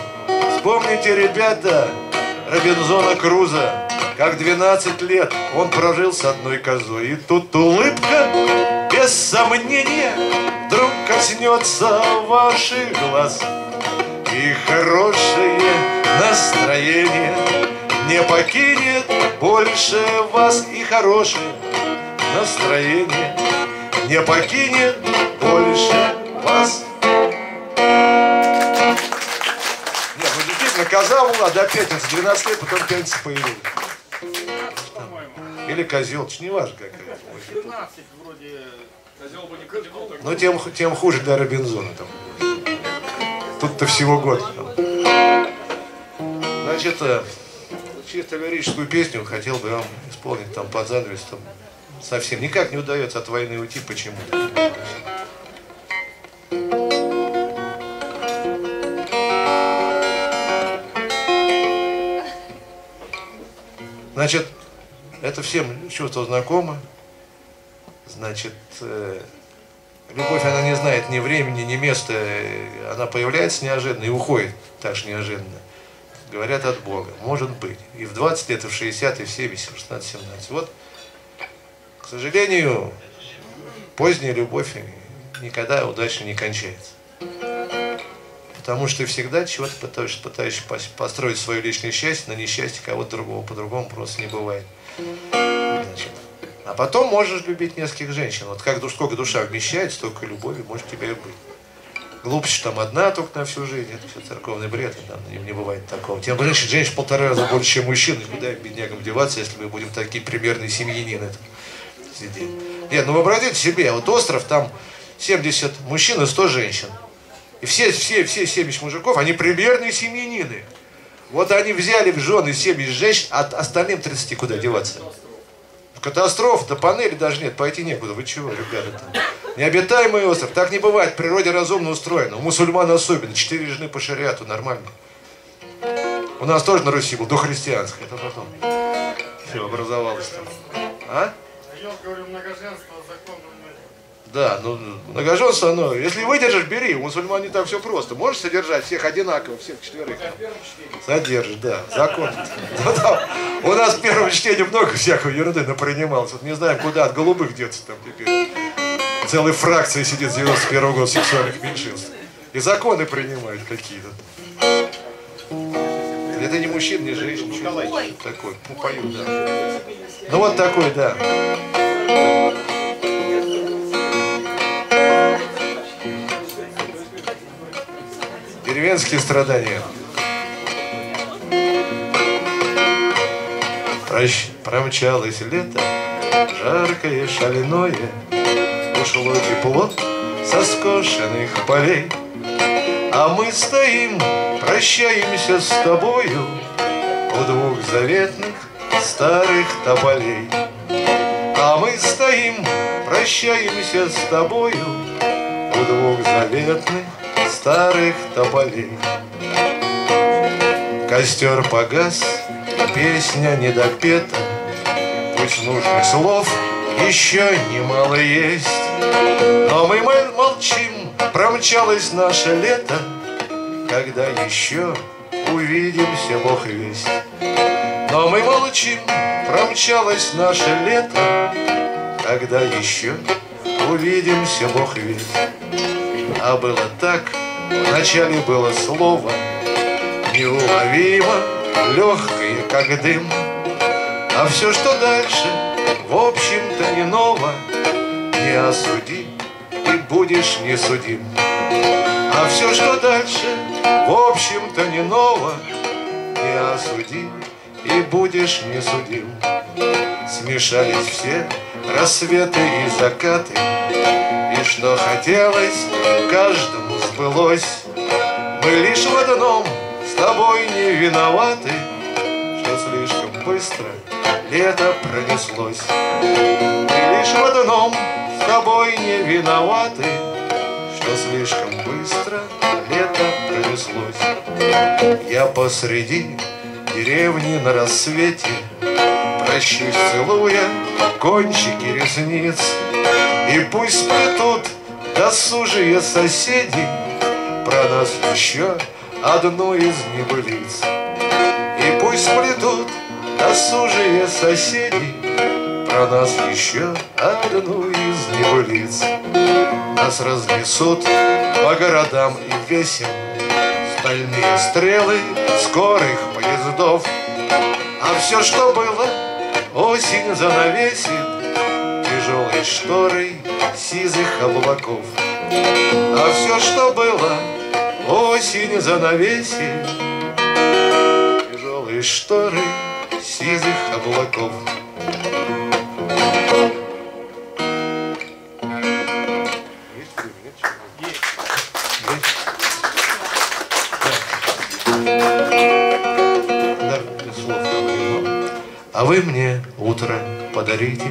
вспомните, ребята, Робинзона Круза, как двенадцать лет он прожил с одной козой. И тут улыбка, без сомнения, вдруг коснется ваших глаз. И хорошее настроение не покинет больше вас. И хорошее настроение не покинет больше вас. Нет, ну действительно, коза была до пятницы, двенадцать лет, потом пятница появилась. Или козел, не важно какая. тринадцать вроде, козел бы не козел. Но тем, тем хуже для Робинзона там. Тут-то всего год. Значит, чисто лирическую песню хотел бы вам исполнить там под занавес. Там совсем никак не удается от войны уйти почему-то. Значит, это всем чувство знакомо. Значит, любовь, она не знает ни времени, ни места. Она появляется неожиданно и уходит так же неожиданно. Говорят, от Бога. Может быть. И в двадцать лет, и в шестьдесят, и в семьдесят, и в шестнадцать, семнадцать. Вот, к сожалению, поздняя любовь никогда удачно не кончается. Потому что ты всегда чего-то пытаешься, пытаешься построить свое личное счастье на несчастье кого-то другого. По-другому просто не бывает. Значит. А потом можешь любить нескольких женщин. Вот как сколько душа вмещает, столько любови может тебя и быть. Глупость, там одна только на всю жизнь, это все церковный бред, там не бывает такого. Тем более, что женщин в полтора раза больше, чем мужчин, и куда беднягам деваться, если мы будем такие примерные семьянины сидеть. Нет, ну вы обратите себе, вот остров, там семьдесят мужчин и сто женщин. И все, все, все семьдесят мужиков, они примерные семьянины. Вот они взяли в жены семьдесят женщин, а остальным тридцати куда деваться? Катастроф, да панели даже нет, пойти некуда. Вы чего, ребята? Необитаемый остров. Так не бывает, в природе разумно устроено. У мусульман особенно. Четыре жены по шариату, нормально. У нас тоже на Руси был, дохристианское. Это потом все образовалось там. А? Я говорю, многоженство законно. Да, ну многоженство, оно, если выдержишь, бери. У мусульман не так все просто. Можешь содержать всех одинаково, всех четверых. Содержишь, да, закон. У нас в первом чтении много всякой ерунды напринималось. Вот не знаем, куда от голубых деться там теперь. Целая фракция сидит с девяносто первого года сексуальных меньшинств. И законы принимают какие-то. Это не мужчина, не женщина, человек такой. Ну, поют, да. Ну, вот такой, да. Деревенские страдания. Промчалось лето, жаркое, шаленое, ушло тепло со скошенных полей. А мы стоим, прощаемся с тобою у двух заветных старых тополей. А мы стоим, прощаемся с тобою у двух заветных старых тополей. Костер погас, песня недопета, пусть нужных слов еще немало есть, но мы молчим, промчалось наше лето, когда еще увидимся, Бог весть. Но мы молчим, промчалось наше лето, когда еще увидимся, Бог весть. А было так, вначале было слово, неуловимо, легкое, как дым. А все, что дальше, в общем-то, не ново, не осуди, и будешь не судим. А все, что дальше, в общем-то, не ново, не осуди, и будешь не судим. Смешались все рассветы и закаты, и что хотелось, каждому сбылось. Мы лишь в одном с тобой не виноваты, что слишком быстро лето пронеслось. Мы лишь в одном с тобой не виноваты, что слишком быстро лето пронеслось. Я посреди деревни на рассвете прощусь, целуя кончики ресниц. И пусть сплетут досужие соседи про нас еще одну из небылиц. И пусть сплетут досужие соседи про нас еще одну из небылиц. Нас разнесут по городам и весям стальные стрелы скорых поездов. А все, что было, осень занавесит тяжелой шторой сизых облаков. А все, что было, осень занавесит тяжелой шторой сизых облаков. А вы мне утро подарите,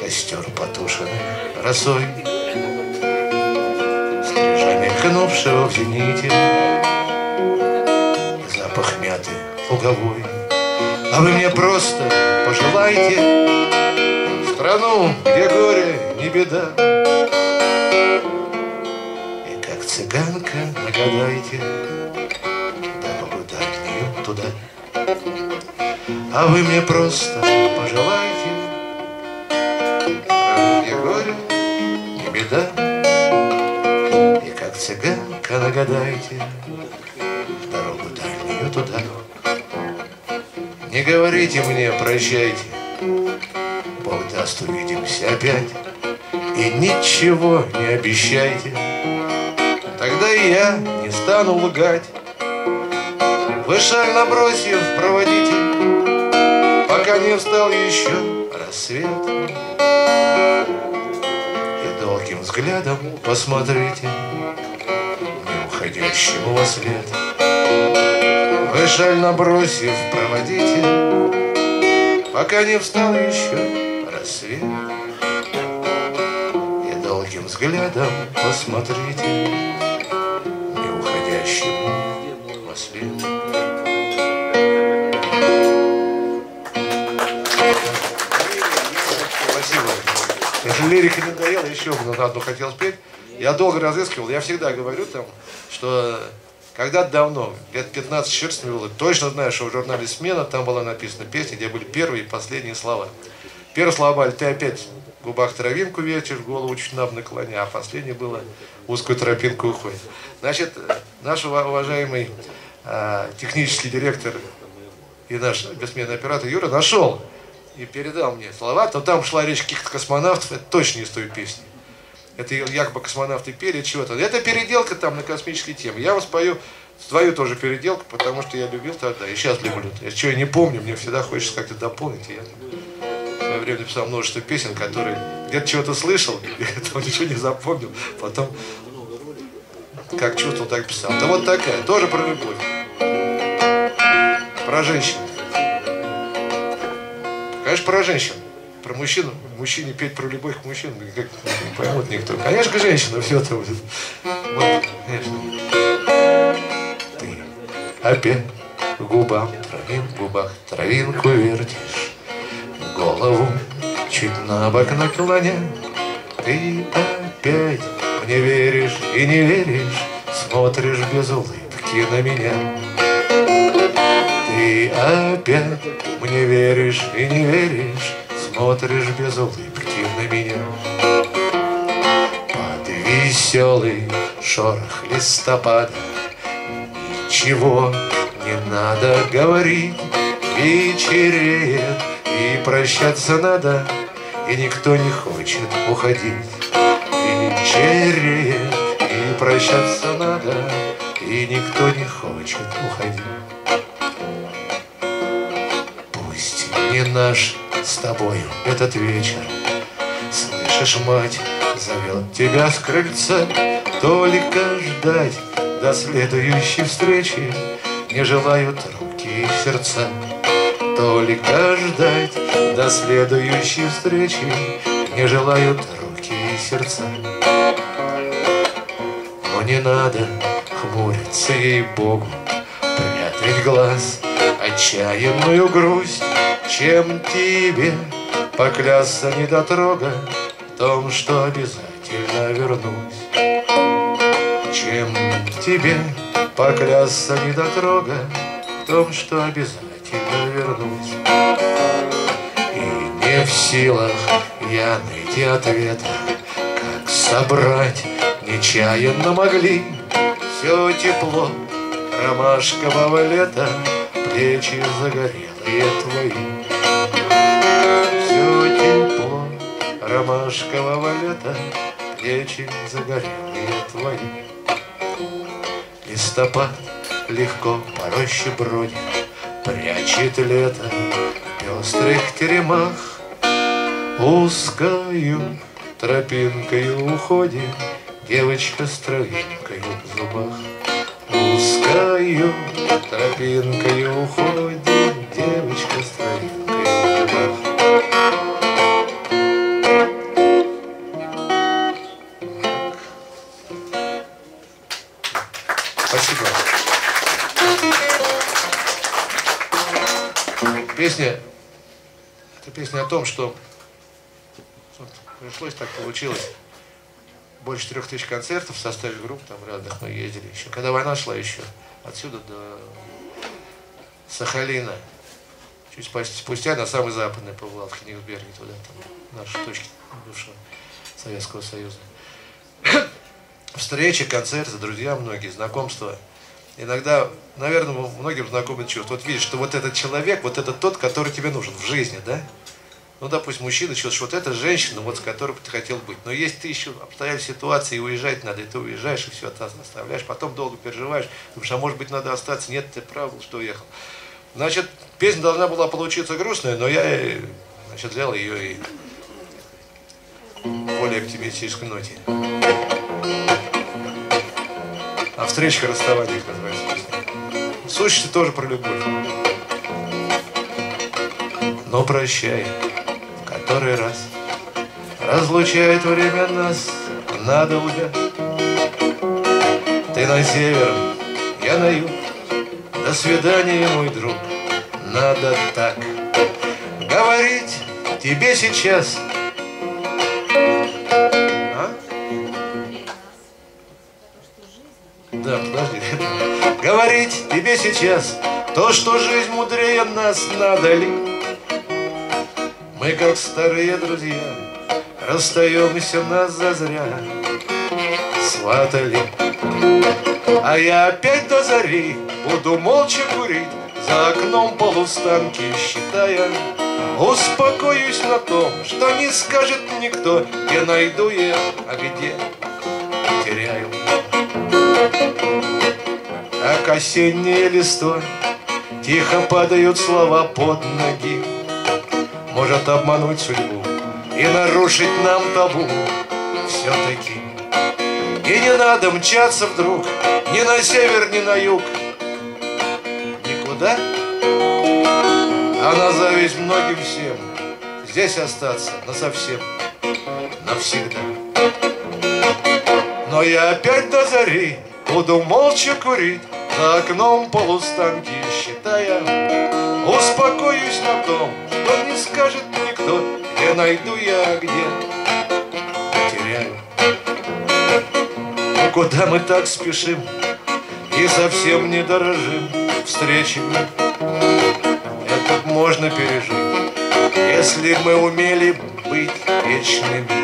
костер потушенный росой, стрижа мелькнувшего в зените, запах мяты луговой. А вы мне просто пожелайте страну, где горе не беда, и как цыганка нагадайте дорогу дальнюю туда. А вы мне просто пожелайте, правда, горе, не беда, и как дорогу дальнюю туда. Не говорите мне прощайте, Бог даст, увидимся опять. И ничего не обещайте, тогда и я не стану лгать. Вы шаль набросив, проводите, пока не встал еще рассвет. И долгим взглядом посмотрите не уходящему во след. Вы шаль набросив, проводите, пока не встал еще рассвет. И долгим взглядом посмотрите не уходящему во след. Лирика не надоела, еще одну хотел спеть. Я долго разыскивал, я всегда говорю там, что когда-то давно, лет пятнадцать черт было, точно знаю, что в журнале «Смена» там была написана песня, где были первые и последние слова. Первые слова были: ты опять в губах травинку вертишь, голову чуть нам наклони, а последнее было: узкую тропинку уходит. Значит, наш уважаемый э, технический директор и наш бессменный оператор Юра нашел и передал мне слова, но там шла речь каких-то космонавтов, это точно не из той песни. Это якобы космонавты пели чего-то. Это переделка там на космические темы. Я вас пою свою тоже переделку, потому что я любил тогда и сейчас люблю. Я чего не помню, мне всегда хочется как-то дополнить. Я в свое время написал множество песен, которые где-то чего-то слышал, там ничего не запомнил, потом как чувствовал, так писал. Да вот такая, тоже про любовь, про женщин. Конечно, про женщин, про мужчину, мужчине петь про любовь к мужчинам, как не поймут никто. Конечно, женщина, все это будет. Вот, конечно. Ты опять в губах, травин, в губах травинку вертишь, голову чуть на бок наклоня. Ты опять мне веришь и не веришь, смотришь без улыбки на меня. Ты опять мне веришь и не веришь, смотришь без улыбки на меня. Под веселый шорох листопада ничего не надо говорить. Вечереет и прощаться надо, и никто не хочет уходить. Вечереет и прощаться надо, и никто не хочет уходить. Не наш с тобою этот вечер, слышишь, мать зовет тебя с крыльца. Только ждать до следующей встречи не желают руки и сердца. Только ждать до следующей встречи не желают руки и сердца. Но не надо хмуриться, ей-богу, прятать глаз отчаянную грусть. Чем тебе поклясться недотрога в том, что обязательно вернусь? Чем тебе поклясться недотрога в том, что обязательно вернусь? И не в силах я найти ответа, как собрать нечаянно могли все тепло ромашкового лета, плечи загорелые твои. Ромашкового лета, плечи загорелые твои. Листопад легко по роще бродит, прячет лето в пестрых теремах. Узкою тропинкою уходит девочка с травинкою в зубах. Узкою тропинкою уходит девочка с травинкою в зубах. Песня, это песня о том, что вот, пришлось, так получилось, больше трех тысяч концертов в составе групп там разных мы ездили еще. Когда война шла еще, отсюда до Сахалина, чуть спустя на самый западный побывал, в Кенигсберге, туда, там, наши точки бывшего Советского Союза. Встречи, концерты, друзья многие, знакомства. иногда, наверное, многим знакомы чувство. Вот видишь, что вот этот человек, вот это тот, который тебе нужен в жизни, да? Ну, допустим, мужчина чувствует, вот эта женщина, вот с которой ты хотел быть. Но есть тысячи обстоятельств ситуации, и уезжать надо, и ты уезжаешь, и все, оставляешь. Потом долго переживаешь, потому что, а может быть, надо остаться. Нет, ты прав был, что уехал. Значит, песня должна была получиться грустная, но я, значит, взял ее и более оптимистической ноте. А встречка расставания, как называется. В сущности, тоже про любовь. Но прощай, в который раз разлучает время нас надолго. Ты на север, я на юг. До свидания, мой друг. Надо так говорить тебе сейчас. Да, подожди. Говорить тебе сейчас то, что жизнь мудрее нас надали. Мы, как старые друзья, расстаемся нас зазря. Сватали. А я опять до зари буду молча курить за окном полустанки, считая. Успокоюсь на том, что не скажет никто, где найду я, а где теряю. Так осеннее листво, тихо падают слова под ноги. Может обмануть судьбу и нарушить нам табу все-таки. И не надо мчаться вдруг ни на север, ни на юг, никуда. Она зависть многим всем, здесь остаться насовсем, навсегда. Но я опять до зари буду молча курить за окном полустанки, считая. Успокоюсь на том, что не скажет никто, где найду я, где теряю. Но куда мы так спешим и совсем не дорожим встречами. Это можно пережить, если мы умели быть вечными.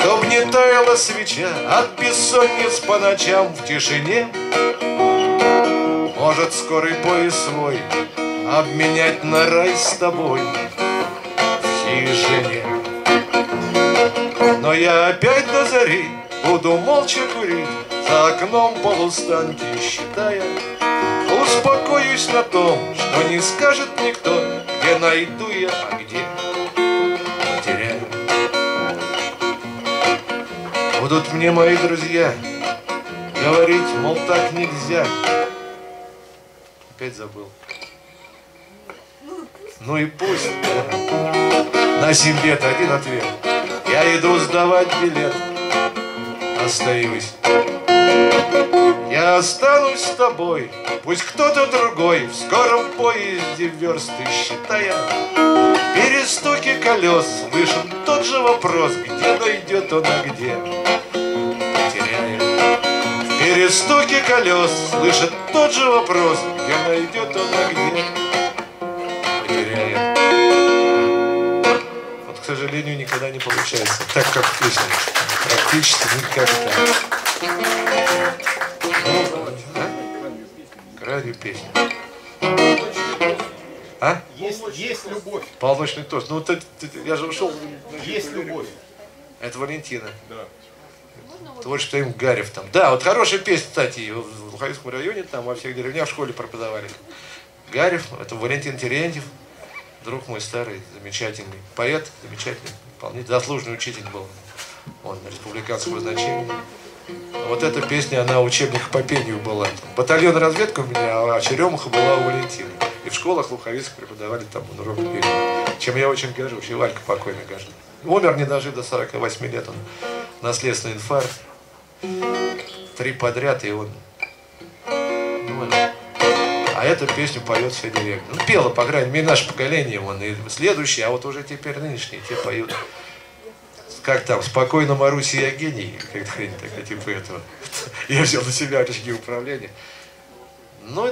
Чтоб не таяла свеча от бессонниц по ночам в тишине. Может, скорый поезд свой обменять на рай с тобой в хижине. Но я опять до зари буду молча курить за окном полустанки, считая. Успокоюсь на том, что не скажет никто, где найду я, а где потеряю. Будут мне мои друзья говорить, мол, так нельзя. Опять забыл. Ну и пусть. На семь лет один ответ. Я иду сдавать билет. Остаюсь. Я останусь с тобой. Пусть кто-то другой в скором поезде версты считая. Перестуки колес слышен тот же вопрос, где дойдет он, а где потеряет. Перестуки колес слышит тот же вопрос, где найдет он, а где потеряет. Вот, к сожалению, никогда не получается так, как в песне. Практически никогда. Радио песни. А? Есть, есть любовь. Полночный тост. Ну ты, ты, я же ушел. Есть любовь. Это Валентина. Да. Творчество им Гарев там. Да, вот хорошая песня, кстати, в Луховицком районе, там во всех деревнях в школе преподавали. Гарев, это Валентин Терентьев, друг мой старый, замечательный поэт, замечательный, вполне заслуженный учитель был. Он республиканского значения. Вот эта песня, она в учебниках по пению была. Батальонная разведка у меня, а черемуха была у Валентины. И в школах луховицких преподавали там урок пения. Чем я очень горжусь, и Валька покойно горжусь. Умер, не дожив до сорока восьми лет, он наследственный инфаркт. Три подряд, и он... А эту песню поет все деревня. Ну, пела, по крайней мере, наше поколение, он и следующий, а вот уже теперь нынешние, те поют. Как там, спокойно, Маруси, я гений, как-то хрень такая, типа этого. Я взял на себя рычаги управления. Но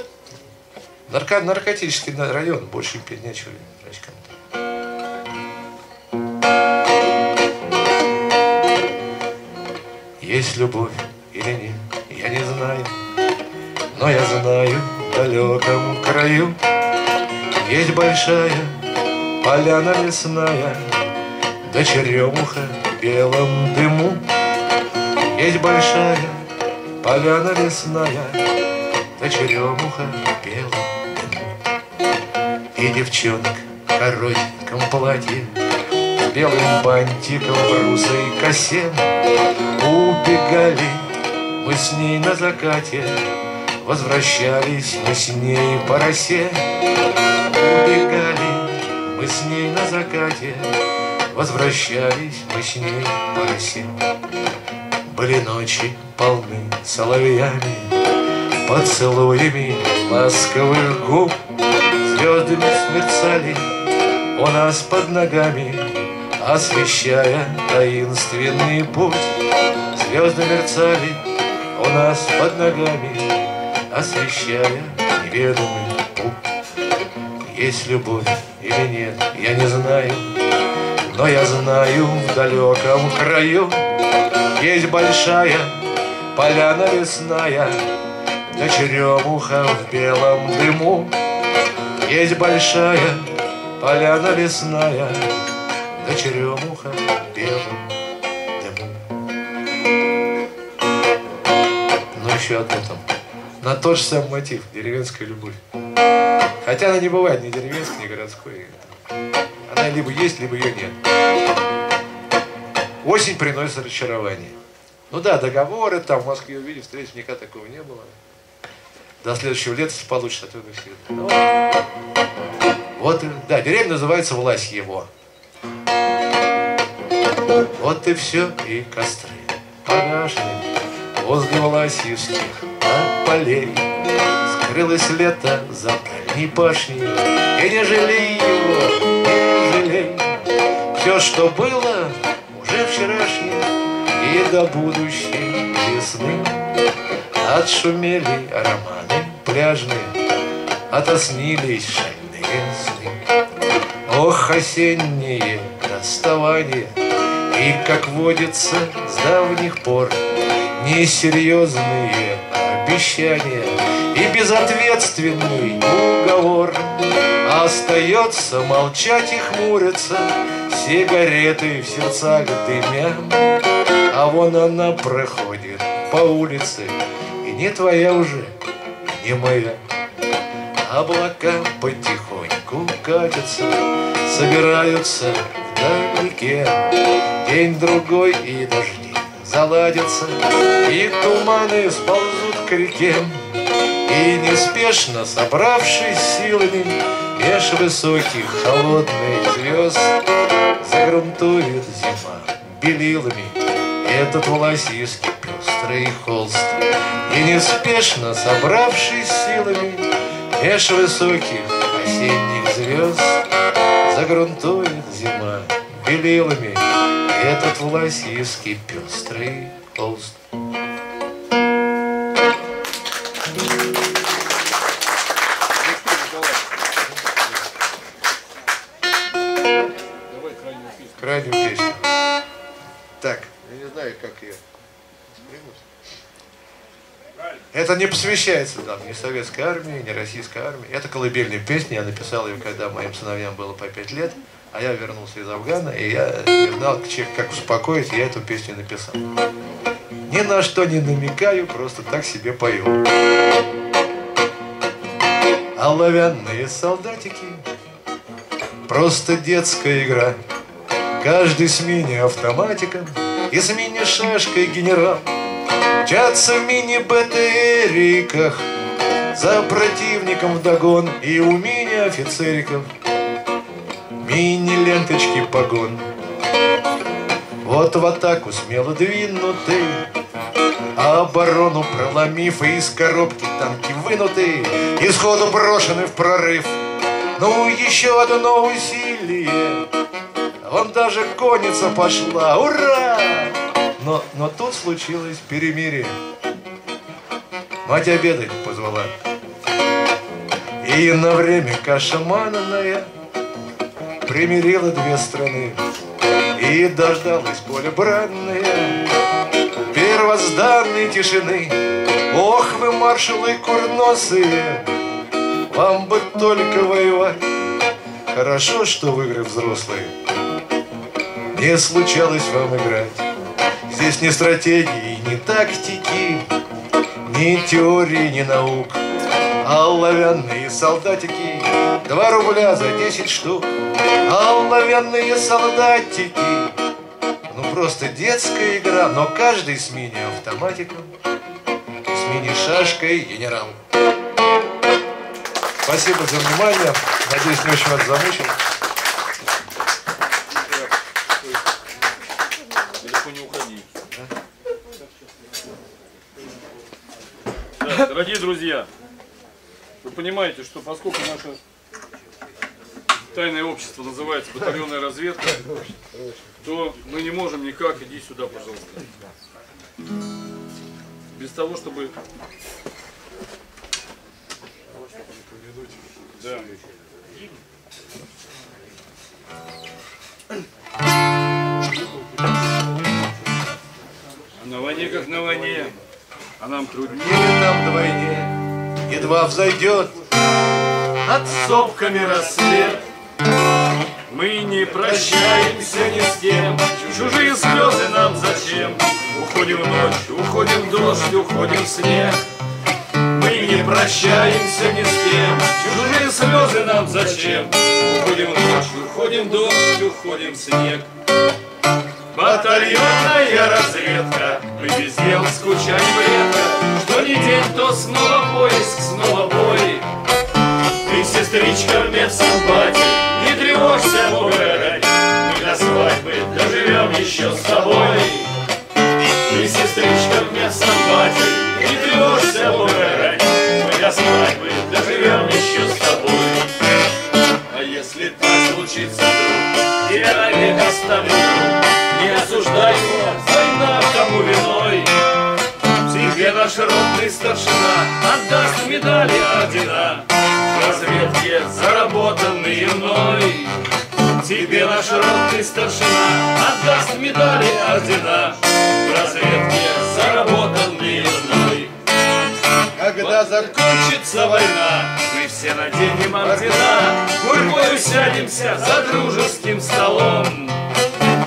нарко наркотический район, больше им петь нечего. Есть любовь или нет, я не знаю. Но я знаю, в далеком краю есть большая поляна лесная, да черемуха в белом дыму. Есть большая поляна лесная, да черемуха в белом дыму. И девчонок в коротеньком платье, с белым бантиком в русой косе, убегали мы с ней на закате, возвращались мы с ней по росе. Убегали мы с ней на закате, возвращались мы с ней по росе. Были ночи полны соловьями, поцелуями ласковых губ. Звезды мерцали у нас под ногами, освещая таинственный путь. Звезды мерцали у нас под ногами, освещая неведомый путь. Есть любовь или нет, я не знаю, но я знаю, в далеком краю есть большая поляна лесная, да черемуха в белом дыму. Есть большая поляна лесная, да черемуха в белом дыму. Ну еще одно там. На тот же самый мотив — деревенская любовь. Хотя она не бывает ни деревенской, ни городской. Она либо есть, либо ее нет. Осень приносит разочарование. Ну да, договоры, там в Москве увидели, встретить, никогда такого не было. До следующего лета получится ответ и все. Ну, вот, да, деревня называется «Власть его». Вот и все, и костры погашены возле власьевских полей. Скрылось лето за дальней пашней, и не жалей его, не жалей. Все, что было, уже вчерашние и до будущей весны. Отшумели романы пляжные, отоснились шальные сны. Ох, осенние расставания, и, как водится с давних пор, несерьезные обещания и безответственный уговор. Остается молчать и хмуриться, сигареты в сердцах дымя. А вон она проходит по улице, и не твоя уже, и не моя. Облака потихоньку катятся, собираются вдалеке. День-другой, и дожди заладятся, и туманы сползут к реке. И неспешно собравшись силами, меж высоких холодных звезд загрунтует зима белилами этот власьевский пестрый холст. И неспешно собравшись силами, меж высоких осенних звезд загрунтует зима белилами этот власьевский пестрый холст. Крайнюю песню. Так, я не знаю, как ее примут. Это не посвящается там ни советской армии, ни российской армии. Это колыбельная песня, я написал ее, когда моим сыновьям было по пять лет, а я вернулся из Афгана, и я не знал, как успокоить, и я эту песню написал. Ни на что не намекаю, просто так себе пою. Оловянные солдатики, просто детская игра. Каждый с мини-автоматиком и с мини-шашкой генерал мчатся в мини-батериках за противником вдогон. И у мини-офицериков мини-ленточки погон. Вот в атаку смело двинуты, оборону проломив, и из коробки танки вынуты, и сходу брошены в прорыв. Ну еще одно усилие, он даже конница пошла, ура! Но, но тут случилось перемирие. Мать обедать позвала. И на время каша манная примирила две страны. И дождалась поле бранное. первозданной тишины. Ох вы, маршалы курносые, вам бы только воевать. Хорошо, что в игры взрослые не случалось вам играть. Здесь ни стратегии, ни тактики, ни теории, ни наук, оловянные солдатики, два рубля за десять штук. Оловянные солдатики, ну просто детская игра, но каждый с мини-автоматиком, с мини-шашкой и генерал. Спасибо за внимание. Надеюсь, не очень вас замучил. Да, дорогие друзья, вы понимаете, что поскольку наше тайное общество называется батальонная разведка, то мы не можем никак, иди сюда, пожалуйста, без того, чтобы... Да. А на войне как на войне, а нам труднее, нам вдвойне. Едва взойдет над сопками рассвет, мы не прощаемся ни с кем. Чужие слезы нам зачем? Уходим в ночь, уходим в дождь, уходим в снег. Мы не прощаемся ни с кем. Чужие слезы нам зачем? Уходим в ночь, уходим в дождь, уходим в снег. Батальонная разведка, мы без дел скучаем редко. Что ни день, то снова поиск, снова бой. Ты, сестричка, в медсанбате, не тревожься, Бога ради, мы до свадьбы доживем еще с тобой. Ты, сестричка, в медсанбате, не тревожься, Бога ради, мы до свадьбы доживем еще с тобой. А если так случится, друг, я навек оставлю, не осуждай его, война тому виной. Тебе наш родный старшина отдаст медали, ордена, в разведке заработанные мной. Тебе наш родный старшина отдаст медали, ордена, в разведке заработанные мной. Когда закончится война, мы все наденем ордена, гурьбой усядемся за дружеским столом.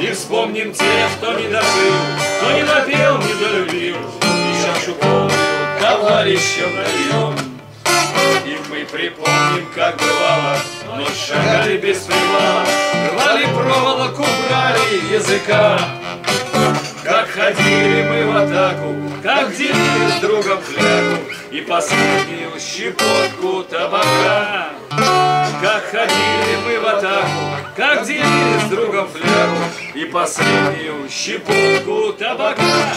И вспомним тех, кто не дожил, кто не напел, не долюбил. Чашу полную товарищам нальем, и мы припомним, как бывало, ночь шагали без привала, рвали проволоку, брали языка. Как ходили мы в атаку, как делили с другом флягу и последнюю щепотку табака. Как ходили мы в атаку, как делили с другом флягу и последнюю щепотку табака.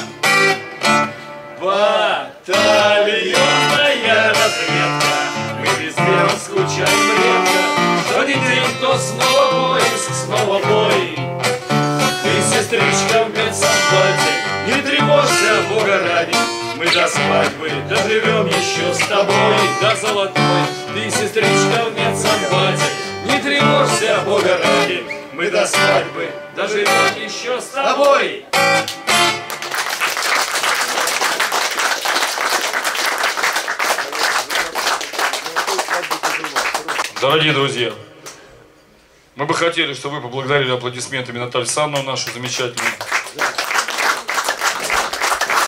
Батальонная разведка, мы без дела скучаем редко. Что ни день, то снова поиск, снова бой. Ты, сестричка, в медсанбате, не тревожься, Бога ради, мы до свадьбы доживем еще с тобой, до золотой. Ты, сестричка, в медсанбате, не тревожься, Бога ради, мы до свадьбы доживем еще с тобой. Дорогие друзья, мы бы хотели, чтобы вы поблагодарили аплодисментами Наталью Самову, нашу замечательную